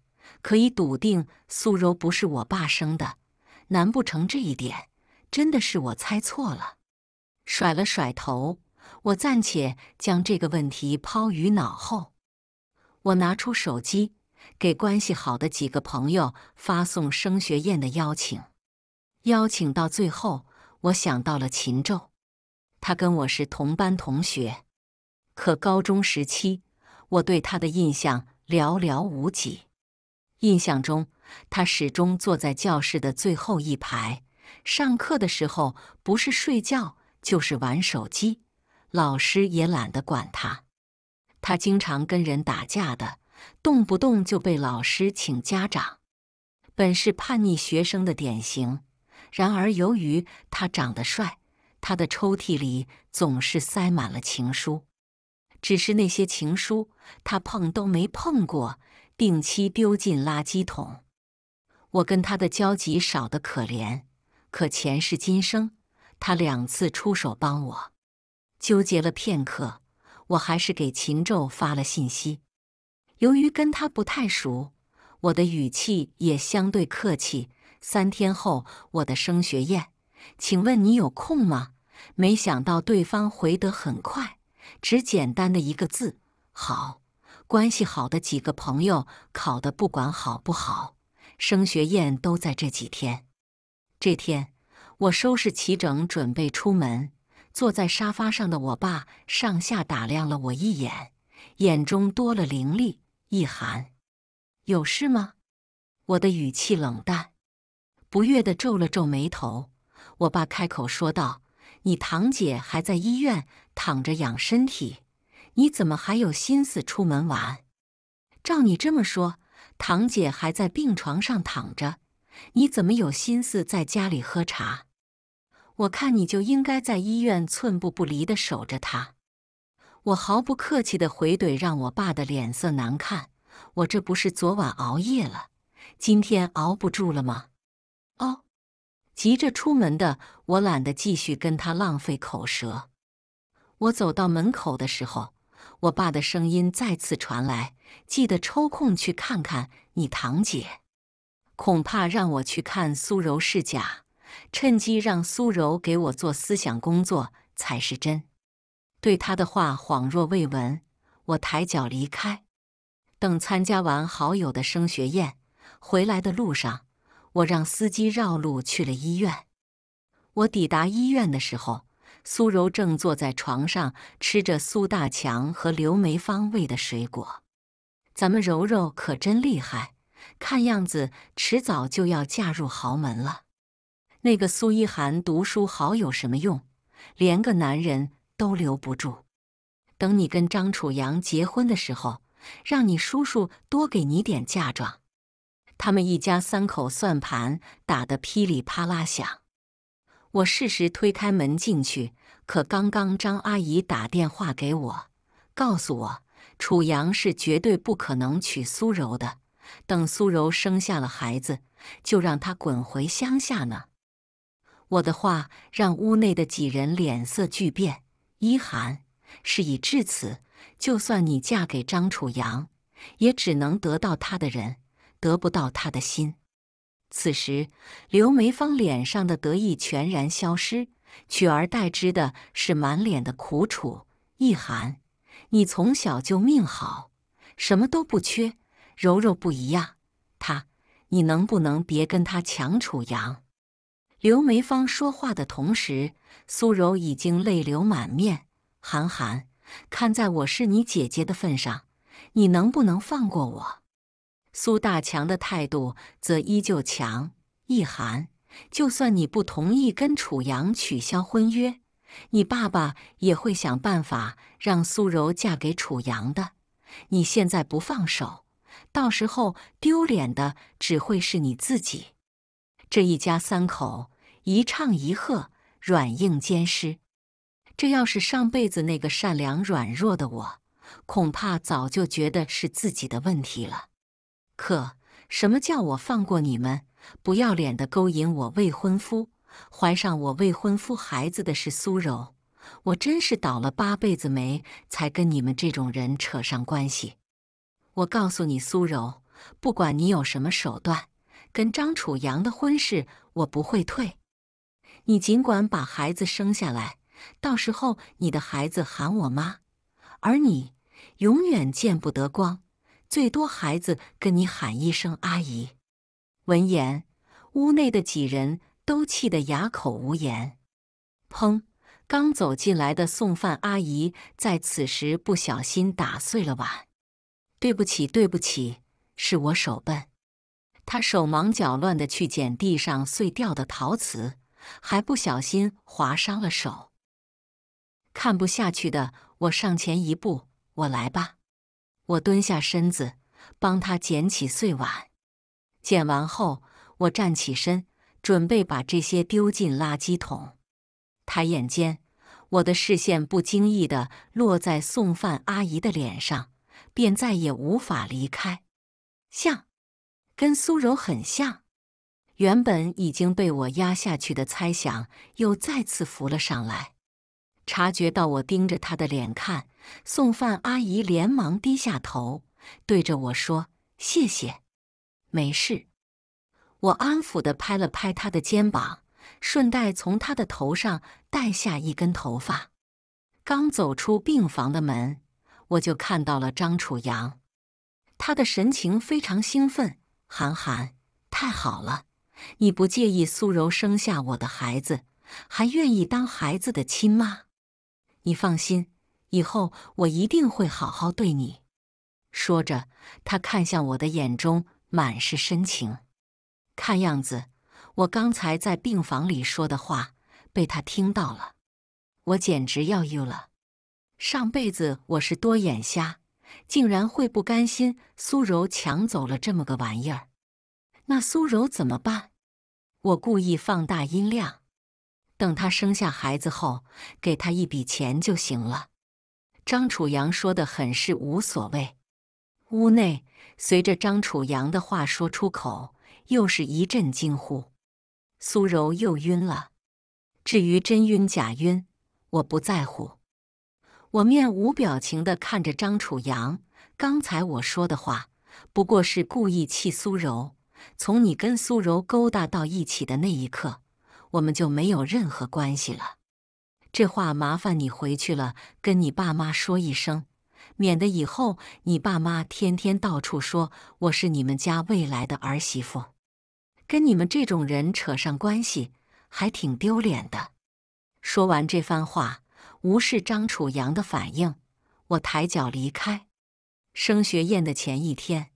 可以笃定苏柔不是我爸生的，难不成这一点真的是我猜错了？甩了甩头，我暂且将这个问题抛于脑后。我拿出手机，给关系好的几个朋友发送升学宴的邀请。邀请到最后，我想到了秦宙，他跟我是同班同学，可高中时期我对他的印象寥寥无几。印象中，他始终坐在教室的最后一排，上课的时候不是睡觉就是玩手机，老师也懒得管他。他经常跟人打架的，动不动就被老师请家长。本是叛逆学生的典型，然而由于他长得帅，他的抽屉里总是塞满了情书。只是那些情书，他碰都没碰过，定期丢进垃圾桶。我跟他的交集少得可怜，可前世今生，他2次出手帮我。纠结了片刻，我还是给秦宙发了信息。由于跟他不太熟，我的语气也相对客气。3天后，我的升学宴，请问你有空吗？没想到对方回得很快。只简单的一个字：好。关系好的几个朋友考得不管好不好，升学宴都在这几天。这天，我收拾齐整准备出门，坐在沙发上的我爸上下打量了我一眼，眼中多了凌厉一寒。有事吗？我的语气冷淡，不悦地皱了皱眉头。我爸开口说道：“你堂姐还在医院躺着养身体，你怎么还有心思出门玩？照你这么说，堂姐还在病床上躺着，你怎么有心思在家里喝茶？我看你就应该在医院寸步不离地守着她。”我毫不客气的回怼让我爸的脸色难看。我这不是昨晚熬夜了，今天熬不住了吗？哦，急着出门的我懒得继续跟他浪费口舌。我走到门口的时候，我爸的声音再次传来：“记得抽空去看看你堂姐。”恐怕让我去看苏柔是假，趁机让苏柔给我做思想工作才是真。对他的话恍若未闻，我抬脚离开。等参加完好友的升学宴，回来的路上，我让司机绕路去了医院。我抵达医院的时候，苏柔正坐在床上吃着苏大强和刘梅芳喂的水果。咱们柔柔可真厉害，看样子迟早就要嫁入豪门了。那个苏一涵读书好有什么用，连个男人都留不住。等你跟张楚阳结婚的时候，让你叔叔多给你点嫁妆。他们一家三口算盘打得噼里啪啦响。我适时推开门进去，可刚刚张阿姨打电话给我，告诉我楚阳是绝对不可能娶苏柔的，等苏柔生下了孩子，就让她滚回乡下呢。我的话让屋内的几人脸色巨变。一涵，事已至此，就算你嫁给张楚阳，也只能得到他的人，得不到他的心。此时，刘梅芳脸上的得意全然消失，取而代之的是满脸的苦楚。一涵，你从小就命好，什么都不缺。柔柔不一样，你能不能别跟他抢楚阳？刘梅芳说话的同时，苏柔已经泪流满面。韩寒，看在我是你姐姐的份上，你能不能放过我？苏大强的态度则依旧强。一涵，就算你不同意跟楚阳取消婚约，你爸爸也会想办法让苏柔嫁给楚阳的。你现在不放手，到时候丢脸的只会是你自己。这一家三口一唱一和，软硬兼施。这要是上辈子那个善良软弱的我，恐怕早就觉得是自己的问题了。可什么叫我放过你们？不要脸的勾引我未婚夫，怀上我未婚夫孩子的是苏柔，我真是倒了8辈子霉才跟你们这种人扯上关系。我告诉你苏柔，不管你有什么手段，跟张楚阳的婚事我不会退。你尽管把孩子生下来，到时候你的孩子喊我妈，而你永远见不得光，最多孩子跟你喊一声阿姨。闻言，屋内的几人都气得哑口无言。砰！刚走进来的送饭阿姨在此时不小心打碎了碗。对不起，对不起，是我手笨。他手忙脚乱地去捡地上碎掉的陶瓷，还不小心划伤了手。看不下去的我上前一步：“我来吧。”我蹲下身子帮他捡起碎碗。捡完后我站起身，准备把这些丢进垃圾桶。抬眼间，我的视线不经意地落在送饭阿姨的脸上，便再也无法离开。像，跟苏柔很像。原本已经被我压下去的猜想又再次浮了上来。察觉到我盯着她的脸看，送饭阿姨连忙低下头，对着我说：“谢谢。”“没事。”我安抚地拍了拍她的肩膀，顺带从她的头上带下一根头发。刚走出病房的门，我就看到了张楚阳。他的神情非常兴奋。“韩寒，太好了！你不介意苏柔生下我的孩子，还愿意当孩子的亲妈？你放心，以后我一定会好好对你。”说着，他看向我的眼中满是深情。看样子，我刚才在病房里说的话被他听到了，我简直要晕了。上辈子我是多眼瞎，竟然会不甘心苏柔抢走了这么个玩意儿。那苏柔怎么办？我故意放大音量，等她生下孩子后，给她一笔钱就行了。张楚阳说的很是无所谓。屋内，随着张楚阳的话说出口，又是一阵惊呼。苏柔又晕了。至于真晕假晕，我不在乎。我面无表情地看着张楚阳，刚才我说的话，不过是故意气苏柔。从你跟苏柔勾搭到一起的那一刻，我们就没有任何关系了。这话麻烦你回去了跟你爸妈说一声，免得以后你爸妈天天到处说我是你们家未来的儿媳妇。跟你们这种人扯上关系，还挺丢脸的。说完这番话，无视张楚阳的反应，我抬脚离开。升学宴的前一天，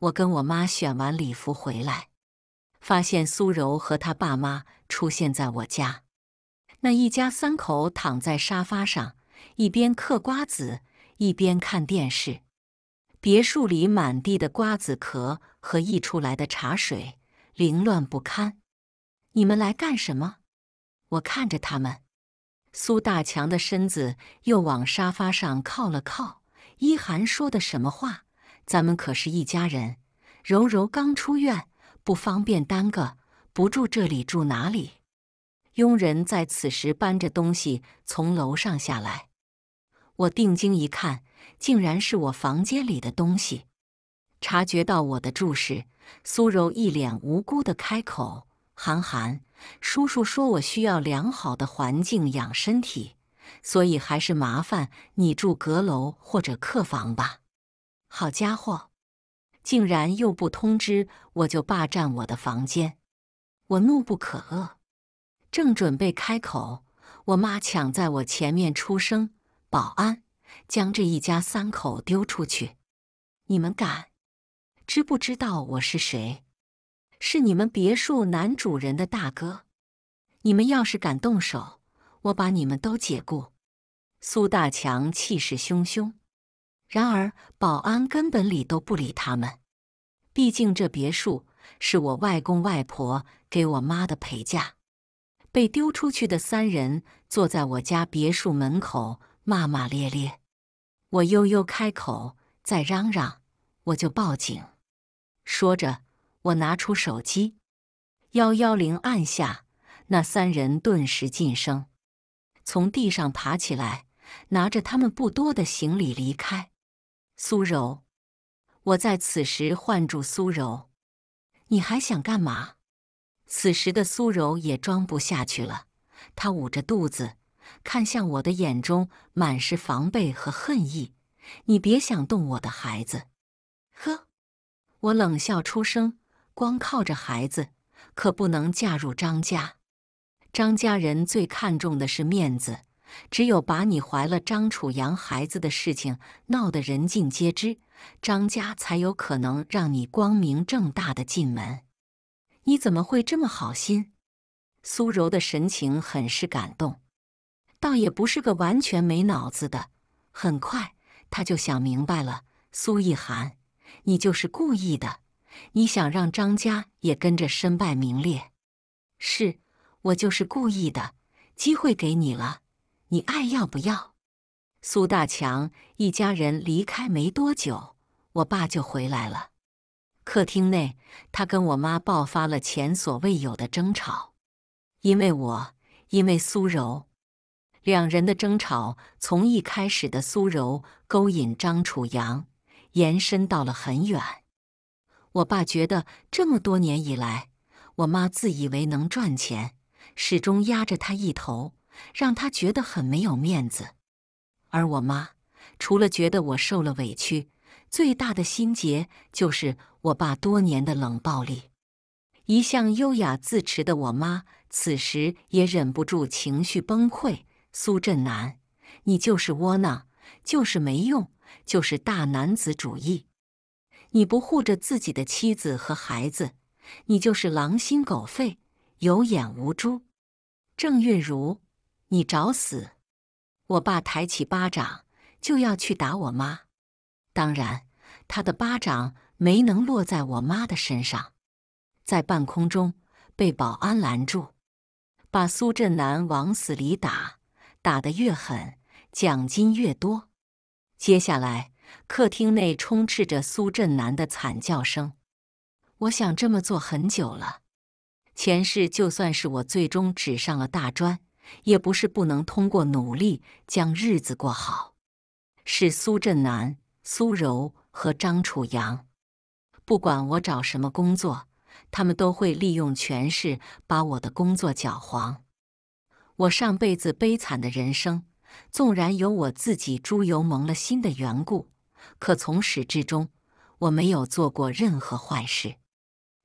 我跟我妈选完礼服回来，发现苏柔和她爸妈出现在我家。那一家三口躺在沙发上，一边嗑瓜子，一边看电视。别墅里满地的瓜子壳和溢出来的茶水，凌乱不堪。你们来干什么？我看着他们。苏大强的身子又往沙发上靠了靠，一涵说的什么话？咱们可是一家人，柔柔刚出院，不方便耽搁，不住这里住哪里？佣人在此时搬着东西从楼上下来，我定睛一看，竟然是我房间里的东西。察觉到我的注视，苏柔一脸无辜地开口：“涵涵，叔叔说我需要良好的环境养身体，所以还是麻烦你住阁楼或者客房吧。”好家伙，竟然又不通知我就霸占我的房间，我怒不可遏。正准备开口，我妈抢在我前面出声：“保安，将这一家三口丢出去！你们敢？知不知道我是谁？是你们别墅男主人的大哥。你们要是敢动手，我把你们都解雇！”苏大强气势汹汹。然而保安根本理都不理他们，毕竟这别墅是我外公外婆给我妈的陪嫁。被丢出去的三人坐在我家别墅门口骂骂咧咧，我悠悠开口：“再嚷嚷我就报警。”说着我拿出手机110按下，那三人顿时噤声，从地上爬起来，拿着他们不多的行李离开。苏柔，我在此时唤住苏柔：“你还想干嘛？”此时的苏柔也装不下去了，她捂着肚子，看向我的眼中满是防备和恨意：“你别想动我的孩子！”呵，我冷笑出声：“光靠着孩子，可不能嫁入张家。张家人最看重的是面子，只有把你怀了张楚阳孩子的事情闹得人尽皆知，张家才有可能让你光明正大的进门。你怎么会这么好心？”苏柔的神情很是感动，倒也不是个完全没脑子的。很快她就想明白了：“苏一涵，你就是故意的，你想让张家也跟着身败名裂。”“是，我就是故意的，机会给你了，你爱要不要？”苏大强一家人离开没多久，我爸就回来了。客厅内，他跟我妈爆发了前所未有的争吵，因为我，因为苏柔。两人的争吵从一开始的苏柔勾引张楚阳，延伸到了很远。我爸觉得这么多年以来，我妈自以为能赚钱，始终压着他一头，让他觉得很没有面子。而我妈，除了觉得我受了委屈，最大的心结就是我爸多年的冷暴力。一向优雅自持的我妈，此时也忍不住情绪崩溃：“苏振南，你就是窝囊，就是没用，就是大男子主义。你不护着自己的妻子和孩子，你就是狼心狗肺，有眼无珠。郑韵如，你找死！我爸抬起巴掌就要去打我妈，当然，他的巴掌没能落在我妈的身上，在半空中被保安拦住，把苏振南往死里打，打得越狠，奖金越多。接下来，客厅内充斥着苏振南的惨叫声。我想这么做很久了。前世就算是我最终指上了大专，也不是不能通过努力将日子过好。是苏振南、苏柔和张楚阳。不管我找什么工作，他们都会利用权势把我的工作搅黄。我上辈子悲惨的人生，纵然有我自己猪油蒙了心的缘故，可从始至终我没有做过任何坏事。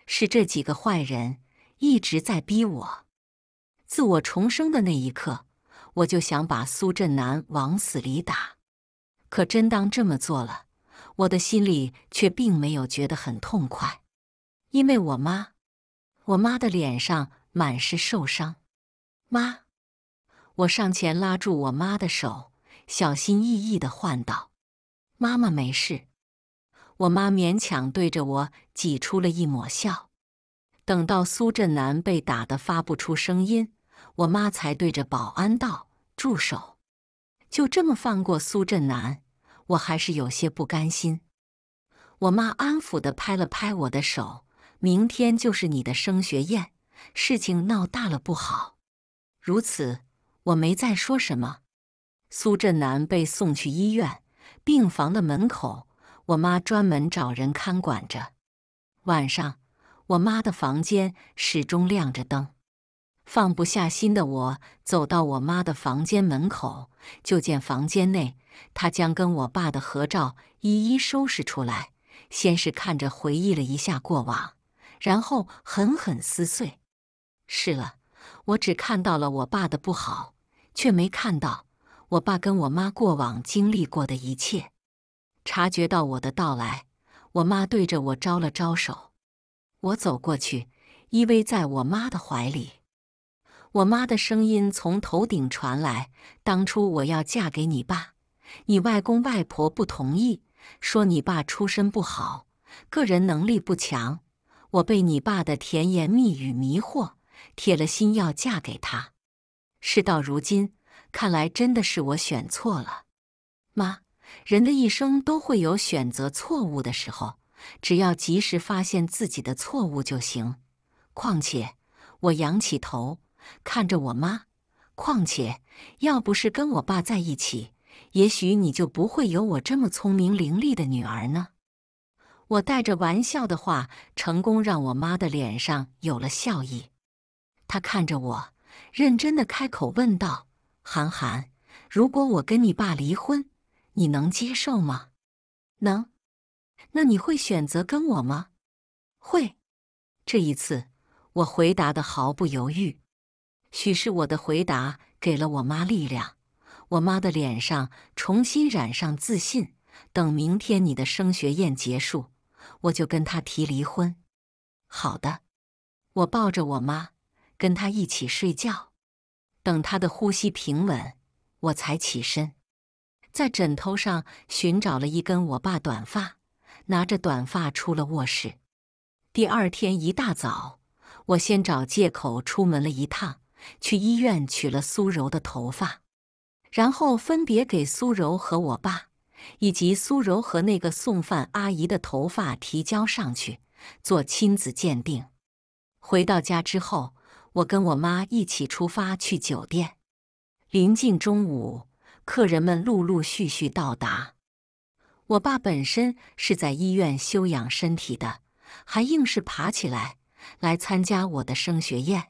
是这几个坏人一直在逼我。自我重生的那一刻，我就想把苏振南往死里打。可真当这么做了，我的心里却并没有觉得很痛快。因为我妈的脸上满是受伤。妈！我上前拉住我妈的手，小心翼翼地唤道：“妈妈没事。”我妈勉强对着我挤出了一抹笑。等到苏振南被打得发不出声音，我妈才对着保安道：“住手！”就这么放过苏振南，我还是有些不甘心。我妈安抚地拍了拍我的手：“明天就是你的升学宴，事情闹大了不好。”如此，我没再说什么。苏振南被送去医院，病房的门口，我妈专门找人看管着。晚上，我妈的房间始终亮着灯。放不下心的我走到我妈的房间门口，就见房间内，她将跟我爸的合照一一收拾出来，先是看着回忆了一下过往，然后狠狠撕碎。是了，我只看到了我爸的不好，却没看到我爸跟我妈过往经历过的一切。察觉到我的到来，我妈对着我招了招手。我走过去，依偎在我妈的怀里。我妈的声音从头顶传来：“当初我要嫁给你爸，你外公外婆不同意，说你爸出身不好，个人能力不强。我被你爸的甜言蜜语迷惑，铁了心要嫁给他。事到如今，看来真的是我选错了。”妈，人的一生都会有选择错误的时候，只要及时发现自己的错误就行。况且，我仰起头看着我妈，况且要不是跟我爸在一起，也许你就不会有我这么聪明伶俐的女儿呢。我带着玩笑的话，成功让我妈的脸上有了笑意。她看着我，认真地开口问道：“韩寒，如果我跟你爸离婚，你能接受吗？”“能。”“那你会选择跟我吗？”“会。”这一次，我回答得毫不犹豫。许是我的回答给了我妈力量，我妈的脸上重新染上自信。等明天你的升学宴结束，我就跟她提离婚。好的。我抱着我妈，跟她一起睡觉。等她的呼吸平稳，我才起身，在枕头上寻找了一根我爸短发，拿着短发出了卧室。第二天一大早，我先找借口出门了一趟，去医院取了苏柔的头发，然后分别给苏柔和我爸，以及苏柔和那个送饭阿姨的头发提交上去，做亲子鉴定。回到家之后，我跟我妈一起出发去酒店。临近中午，客人们陆陆续续到达。我爸本身是在医院休养身体的，还硬是爬起来来参加我的升学宴。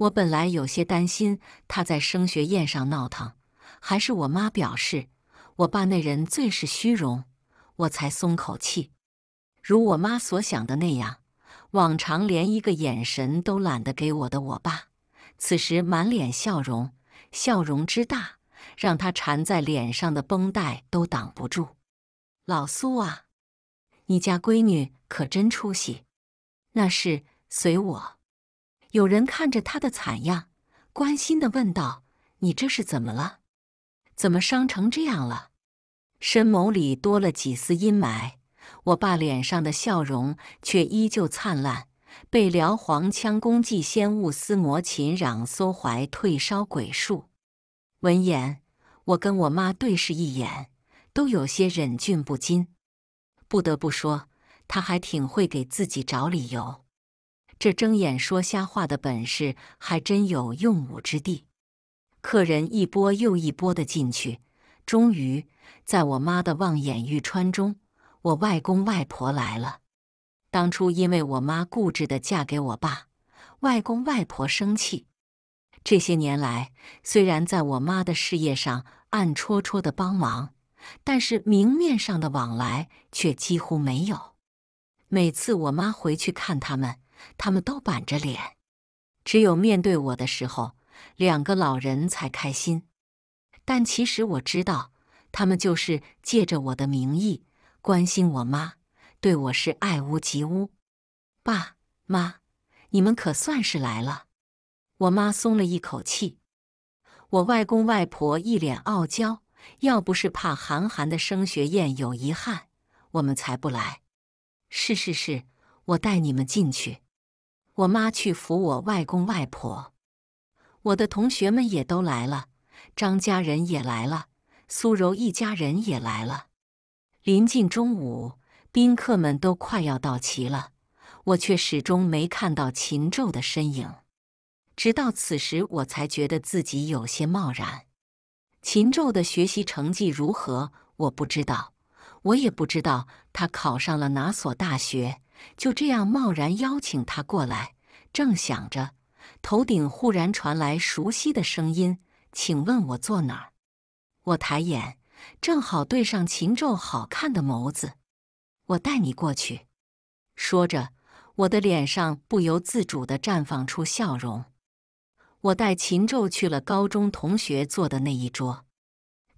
我本来有些担心他在升学宴上闹腾，还是我妈表示我爸那人最是虚荣，我才松口气。如我妈所想的那样，往常连一个眼神都懒得给我的我爸，此时满脸笑容，笑容之大让他缠在脸上的绷带都挡不住。老苏啊，你家闺女可真出息。那是随我。有人看着他的惨样，关心地问道：“你这是怎么了？怎么伤成这样了？”深眸里多了几丝阴霾，我爸脸上的笑容却依旧灿烂。 被辽黄腔功绩仙雾丝魔琴壤搜怀退烧鬼术。闻言，我跟我妈对视一眼，都有些忍俊不禁。不得不说，她还挺会给自己找理由，这睁眼说瞎话的本事还真有用武之地。客人一波又一波的进去，终于在我妈的望眼欲穿中，我外公外婆来了。 当初因为我妈固执地嫁给我爸，外公外婆生气。这些年来，虽然在我妈的事业上暗戳戳的帮忙，但是明面上的往来却几乎没有。每次我妈回去看他们，他们都板着脸，只有面对我的时候，两个老人才开心。但其实我知道，他们就是借着我的名义关心我妈。 对我是爱屋及乌，爸妈，你们可算是来了。我妈松了一口气，我外公外婆一脸傲娇，要不是怕韩寒的升学宴有遗憾，我们才不来。是是是，我带你们进去。我妈去扶我外公外婆，我的同学们也都来了，张家人也来了，苏柔一家人也来了。临近中午。 宾客们都快要到齐了，我却始终没看到秦宙的身影。直到此时，我才觉得自己有些贸然。秦宙的学习成绩如何，我不知道，我也不知道他考上了哪所大学。就这样贸然邀请他过来，正想着，头顶忽然传来熟悉的声音：“请问我坐哪儿？”我抬眼，正好对上秦宙好看的眸子。 我带你过去。说着，我的脸上不由自主地绽放出笑容。我带秦宙去了高中同学坐的那一桌，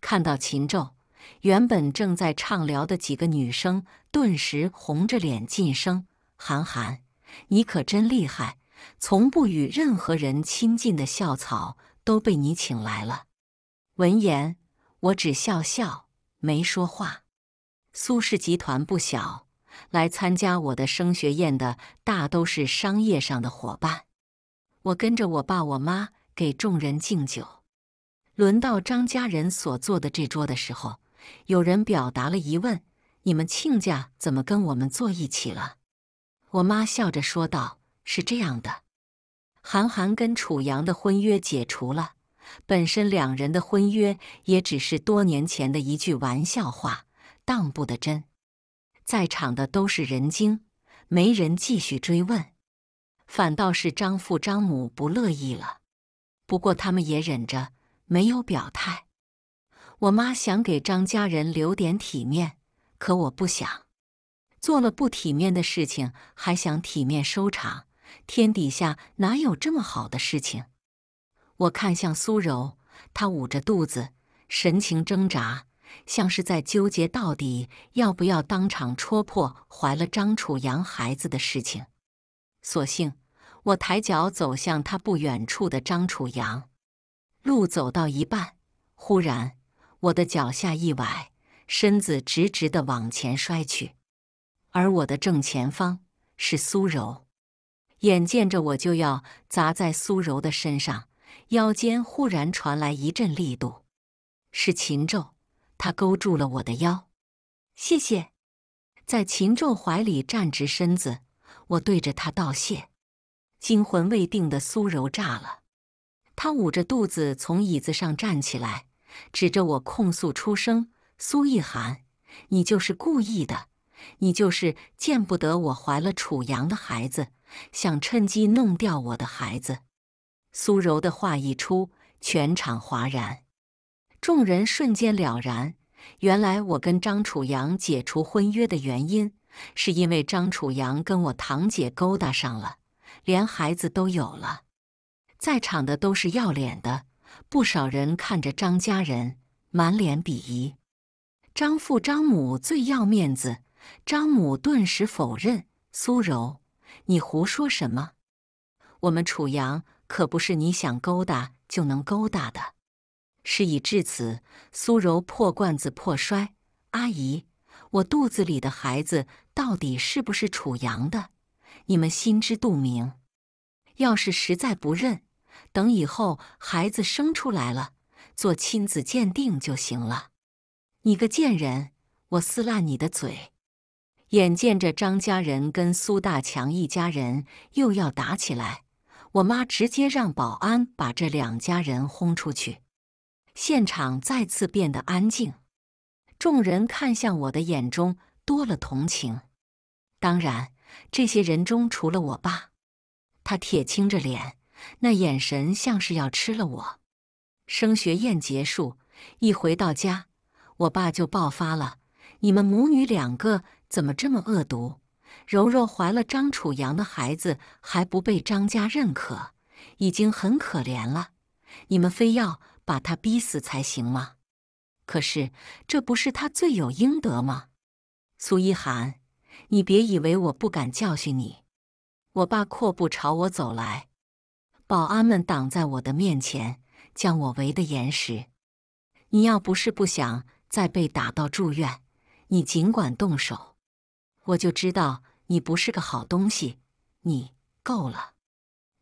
看到秦宙，原本正在畅聊的几个女生顿时红着脸噤声：“韩寒，你可真厉害，从不与任何人亲近的校草都被你请来了。”闻言，我只笑笑，没说话。 苏氏集团不小，来参加我的升学宴的大都是商业上的伙伴。我跟着我爸我妈给众人敬酒。轮到张家人所坐的这桌的时候，有人表达了疑问：“你们亲家怎么跟我们坐一起了？”我妈笑着说道：“是这样的，韩寒跟楚阳的婚约解除了，本身两人的婚约也只是多年前的一句玩笑话。” 当不得真，在场的都是人精，没人继续追问，反倒是张父张母不乐意了。不过他们也忍着，没有表态。我妈想给张家人留点体面，可我不想，做了不体面的事情还想体面收场，天底下哪有这么好的事情？我看向苏柔，她捂着肚子，神情挣扎。 像是在纠结到底要不要当场戳破怀了张楚阳孩子的事情。所幸我抬脚走向他不远处的张楚阳，路走到一半，忽然我的脚下一崴，身子直直地往前摔去，而我的正前方是苏柔。眼见着我就要砸在苏柔的身上，腰间忽然传来一阵力度，是秦宙。 他勾住了我的腰，谢谢。在秦宙怀里站直身子，我对着他道谢。惊魂未定的苏柔炸了，她捂着肚子从椅子上站起来，指着我控诉出声：“苏一涵，你就是故意的，你就是见不得我怀了楚阳的孩子，想趁机弄掉我的孩子。”苏柔的话一出，全场哗然。 众人瞬间了然，原来我跟张楚阳解除婚约的原因，是因为张楚阳跟我堂姐勾搭上了，连孩子都有了。在场的都是要脸的，不少人看着张家人，满脸鄙夷。张父张母最要面子，张母顿时否认：“苏柔，你胡说什么？我们楚阳可不是你想勾搭就能勾搭的。”事已至此，苏柔破罐子破摔：“阿姨，我肚子里的孩子到底是不是楚阳的？你们心知肚明。要是实在不认，等以后孩子生出来了，做亲子鉴定就行了。你个贱人，我撕烂你的嘴！”眼见着张家人跟苏大强一家人又要打起来，我妈直接让保安把这两家人轰出去。现场再次变得安静，众人看向我的眼中多了同情。当然，这些人中除了我爸，他铁青着脸，那眼神像是要吃了我。升学宴结束，一回到家，我爸就爆发了：“你们母女两个怎么这么恶毒？柔柔怀了张楚阳的孩子，还不被张家认可，已经很可怜了。你们非要把他逼死才行吗？可是这不是他罪有应得吗？苏一涵，你别以为我不敢教训你！”我爸阔步朝我走来，保安们挡在我的面前，将我围得严实。“你要不是不想再被打到住院，你尽管动手。我就知道你不是个好东西，你够了！”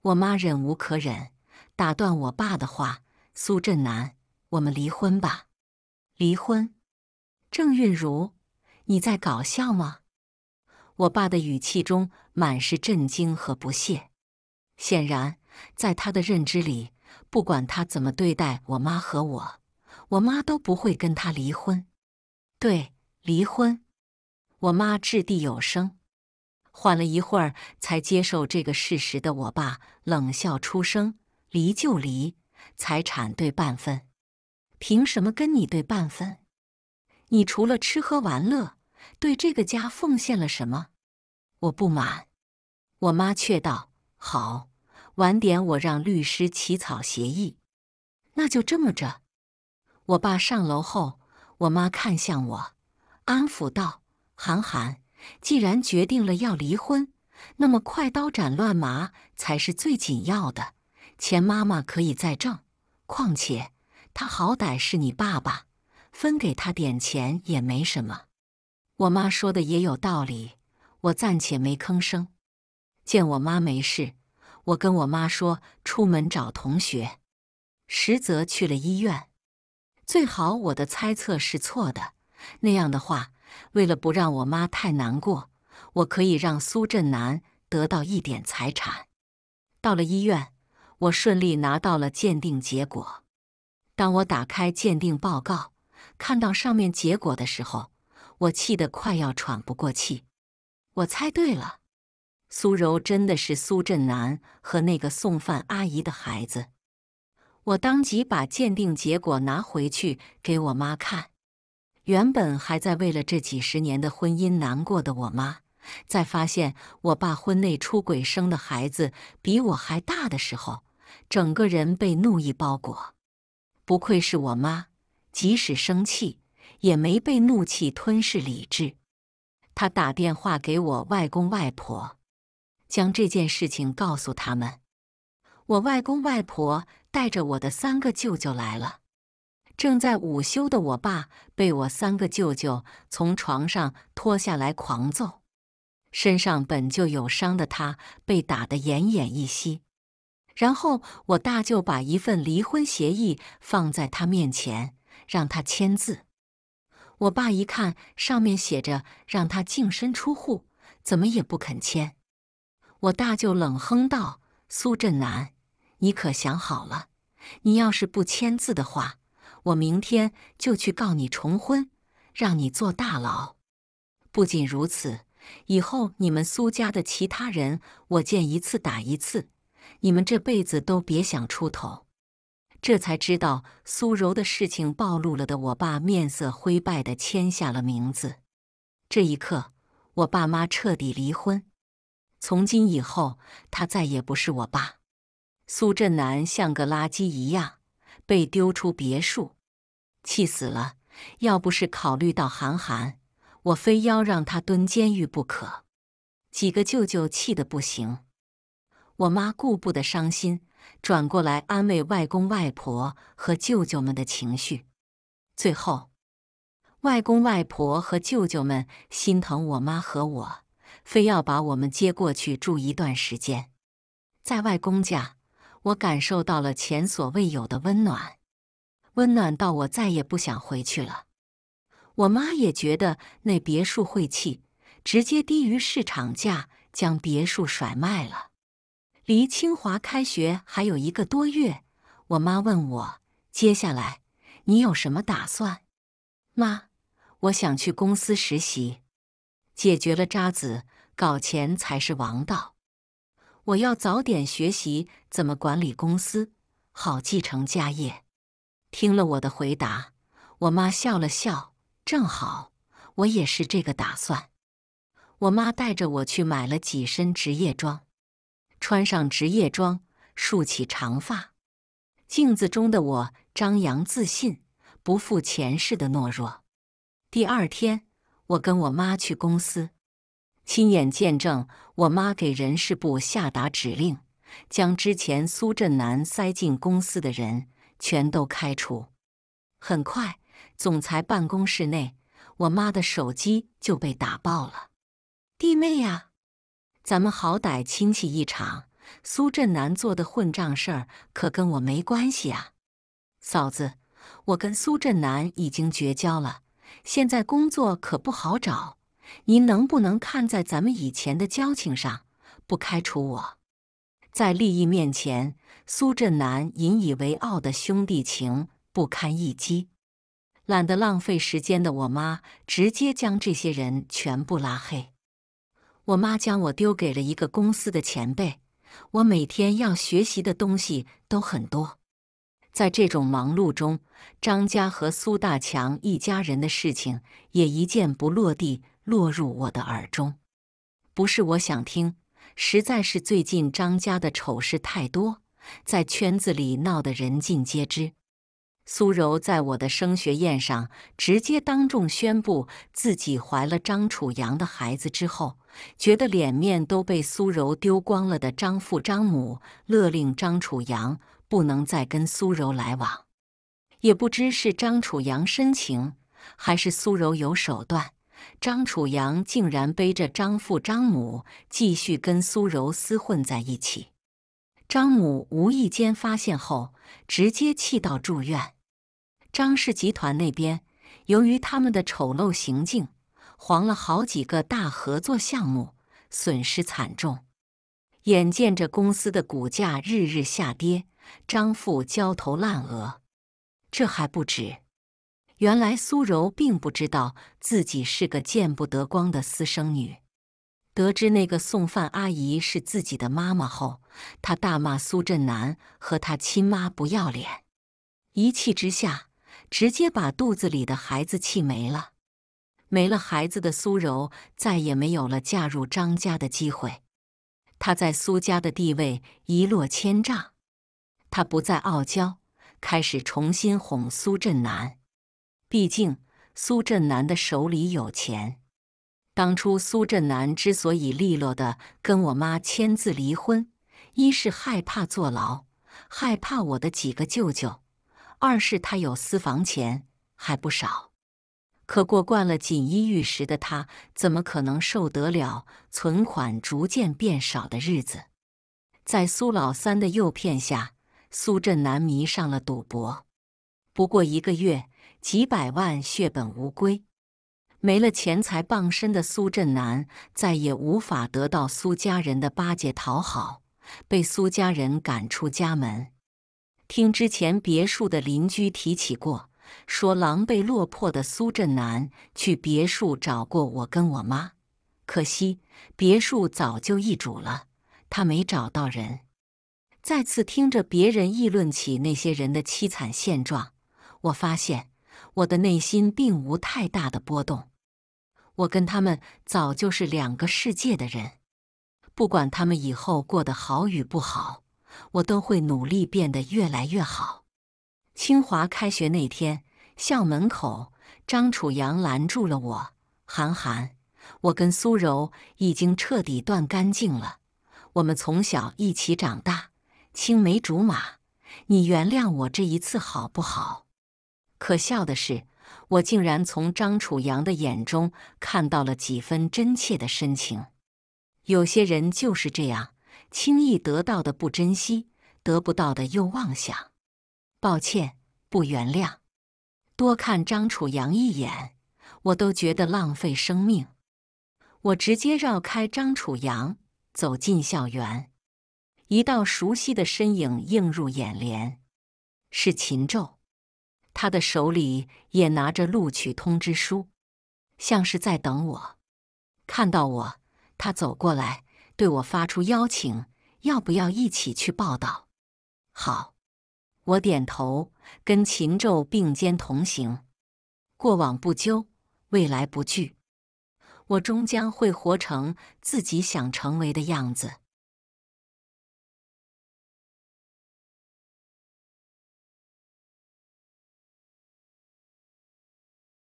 我妈忍无可忍，打断我爸的话：“苏振南，我们离婚吧。”“离婚？郑韵如，你在搞笑吗？”我爸的语气中满是震惊和不屑。显然，在他的认知里，不管他怎么对待我妈和我，我妈都不会跟他离婚。“对，离婚！”我妈掷地有声。缓了一会儿才接受这个事实的我爸冷笑出声：“离就离，财产对半分。凭什么跟你对半分？你除了吃喝玩乐，对这个家奉献了什么？”我不满。我妈却道：“好，晚点我让律师起草协议。”“那就这么着。”我爸上楼后，我妈看向我，安抚道：“涵涵，既然决定了要离婚，那么快刀斩乱麻才是最紧要的。钱妈妈可以再挣，况且他好歹是你爸爸，分给他点钱也没什么。”我妈说的也有道理，我暂且没吭声。见我妈没事，我跟我妈说出门找同学，实则去了医院。最好我的猜测是错的，那样的话，为了不让我妈太难过，我可以让苏振南得到一点财产。到了医院，我顺利拿到了鉴定结果。当我打开鉴定报告，看到上面结果的时候，我气得快要喘不过气。我猜对了，苏柔真的是苏振南和那个送饭阿姨的孩子。我当即把鉴定结果拿回去给我妈看。原本还在为了这几十年的婚姻难过的我妈，在发现我爸婚内出轨生的孩子比我还大的时候，整个人被怒意包裹。不愧是我妈，即使生气也没被怒气吞噬理智。他打电话给我外公外婆，将这件事情告诉他们。我外公外婆带着我的三个舅舅来了。正在午休的我爸被我三个舅舅从床上拖下来狂揍，身上本就有伤的他被打得奄奄一息。然后我大舅把一份离婚协议放在他面前，让他签字。我爸一看上面写着让他净身出户，怎么也不肯签。我大舅冷哼道：“苏振南，你可想好了？你要是不签字的话，我明天就去告你重婚，让你坐大牢。不仅如此，以后你们苏家的其他人，我见一次打一次，你们这辈子都别想出头。”这才知道苏柔的事情暴露了的我爸面色灰败地签下了名字。这一刻，我爸妈彻底离婚。从今以后，他再也不是我爸。苏振南像个垃圾一样，被丢出别墅，气死了！要不是考虑到韩寒，我非要让他蹲监狱不可。几个舅舅气得不行，我妈顾不得伤心，转过来安慰外公外婆和舅舅们的情绪。最后，外公外婆和舅舅们心疼我妈和我，非要把我们接过去住一段时间。在外公家，我感受到了前所未有的温暖，温暖到我再也不想回去了。我妈也觉得那别墅晦气，直接低于市场价将别墅甩卖了。离清华开学还有一个多月，我妈问我，接下来你有什么打算？妈，我想去公司实习，解决了渣子，搞钱才是王道。我要早点学习怎么管理公司，好继承家业。听了我的回答，我妈笑了笑，正好，我也是这个打算。我妈带着我去买了几身职业装，穿上职业装，竖起长发，镜子中的我张扬自信，不负前世的懦弱。第二天，我跟我妈去公司。亲眼见证我妈给人事部下达指令，将之前苏振南塞进公司的人全都开除。很快，总裁办公室内，我妈的手机就被打爆了。弟妹呀，咱们好歹亲戚一场，苏振南做的混账事儿可跟我没关系啊。嫂子，我跟苏振南已经绝交了，现在工作可不好找。您能不能看在咱们以前的交情上，不开除我？在利益面前，苏振南引以为傲的兄弟情不堪一击。懒得浪费时间的我妈，直接将这些人全部拉黑。我妈将我丢给了一个公司的前辈，我每天要学习的东西都很多。在这种忙碌中，张家和苏大强一家人的事情也一件不落地，落入我的耳中。不是我想听，实在是最近张家的丑事太多，在圈子里闹得人尽皆知。苏柔在我的升学宴上直接当众宣布自己怀了张楚阳的孩子之后，觉得脸面都被苏柔丢光了的张父张母勒令张楚阳不能再跟苏柔来往。也不知是张楚阳深情，还是苏柔有手段，张楚阳竟然背着张父张母继续跟苏柔厮混在一起。张母无意间发现后，直接气到住院。张氏集团那边，由于他们的丑陋行径，黄了好几个大合作项目，损失惨重。眼见着公司的股价日日下跌，张父焦头烂额。这还不止，原来苏柔并不知道自己是个见不得光的私生女。得知那个送饭阿姨是自己的妈妈后，她大骂苏振南和她亲妈不要脸，一气之下直接把肚子里的孩子气没了。没了孩子的苏柔再也没有了嫁入张家的机会，她在苏家的地位一落千丈。他不再傲娇，开始重新哄苏振南。毕竟苏振南的手里有钱。当初苏振南之所以利落的跟我妈签字离婚，一是害怕坐牢，害怕我的几个舅舅；二是他有私房钱，还不少。可过惯了锦衣玉食的他，怎么可能受得了存款逐渐变少的日子？在苏老三的诱骗下，苏振南迷上了赌博，不过一个月，几百万血本无归。没了钱财傍身的苏振南，再也无法得到苏家人的巴结讨好，被苏家人赶出家门。听之前别墅的邻居提起过，说狼狈落魄的苏振南去别墅找过我跟我妈，可惜别墅早就易主了，他没找到人。再次听着别人议论起那些人的凄惨现状，我发现我的内心并无太大的波动。我跟他们早就是两个世界的人，不管他们以后过得好与不好，我都会努力变得越来越好。清华开学那天，校门口，张楚阳拦住了我：“韩寒，我跟苏柔已经彻底断干净了。我们从小一起长大，青梅竹马，你原谅我这一次好不好？”可笑的是，我竟然从张楚阳的眼中看到了几分真切的深情。有些人就是这样，轻易得到的不珍惜，得不到的又妄想。抱歉，不原谅。多看张楚阳一眼，我都觉得浪费生命。我直接绕开张楚阳，走进校园。一道熟悉的身影映入眼帘，是秦宙。他的手里也拿着录取通知书，像是在等我。看到我，他走过来，对我发出邀请：“要不要一起去报道？”“好。”我点头，跟秦宙并肩同行。过往不究，未来不惧，我终将会活成自己想成为的样子。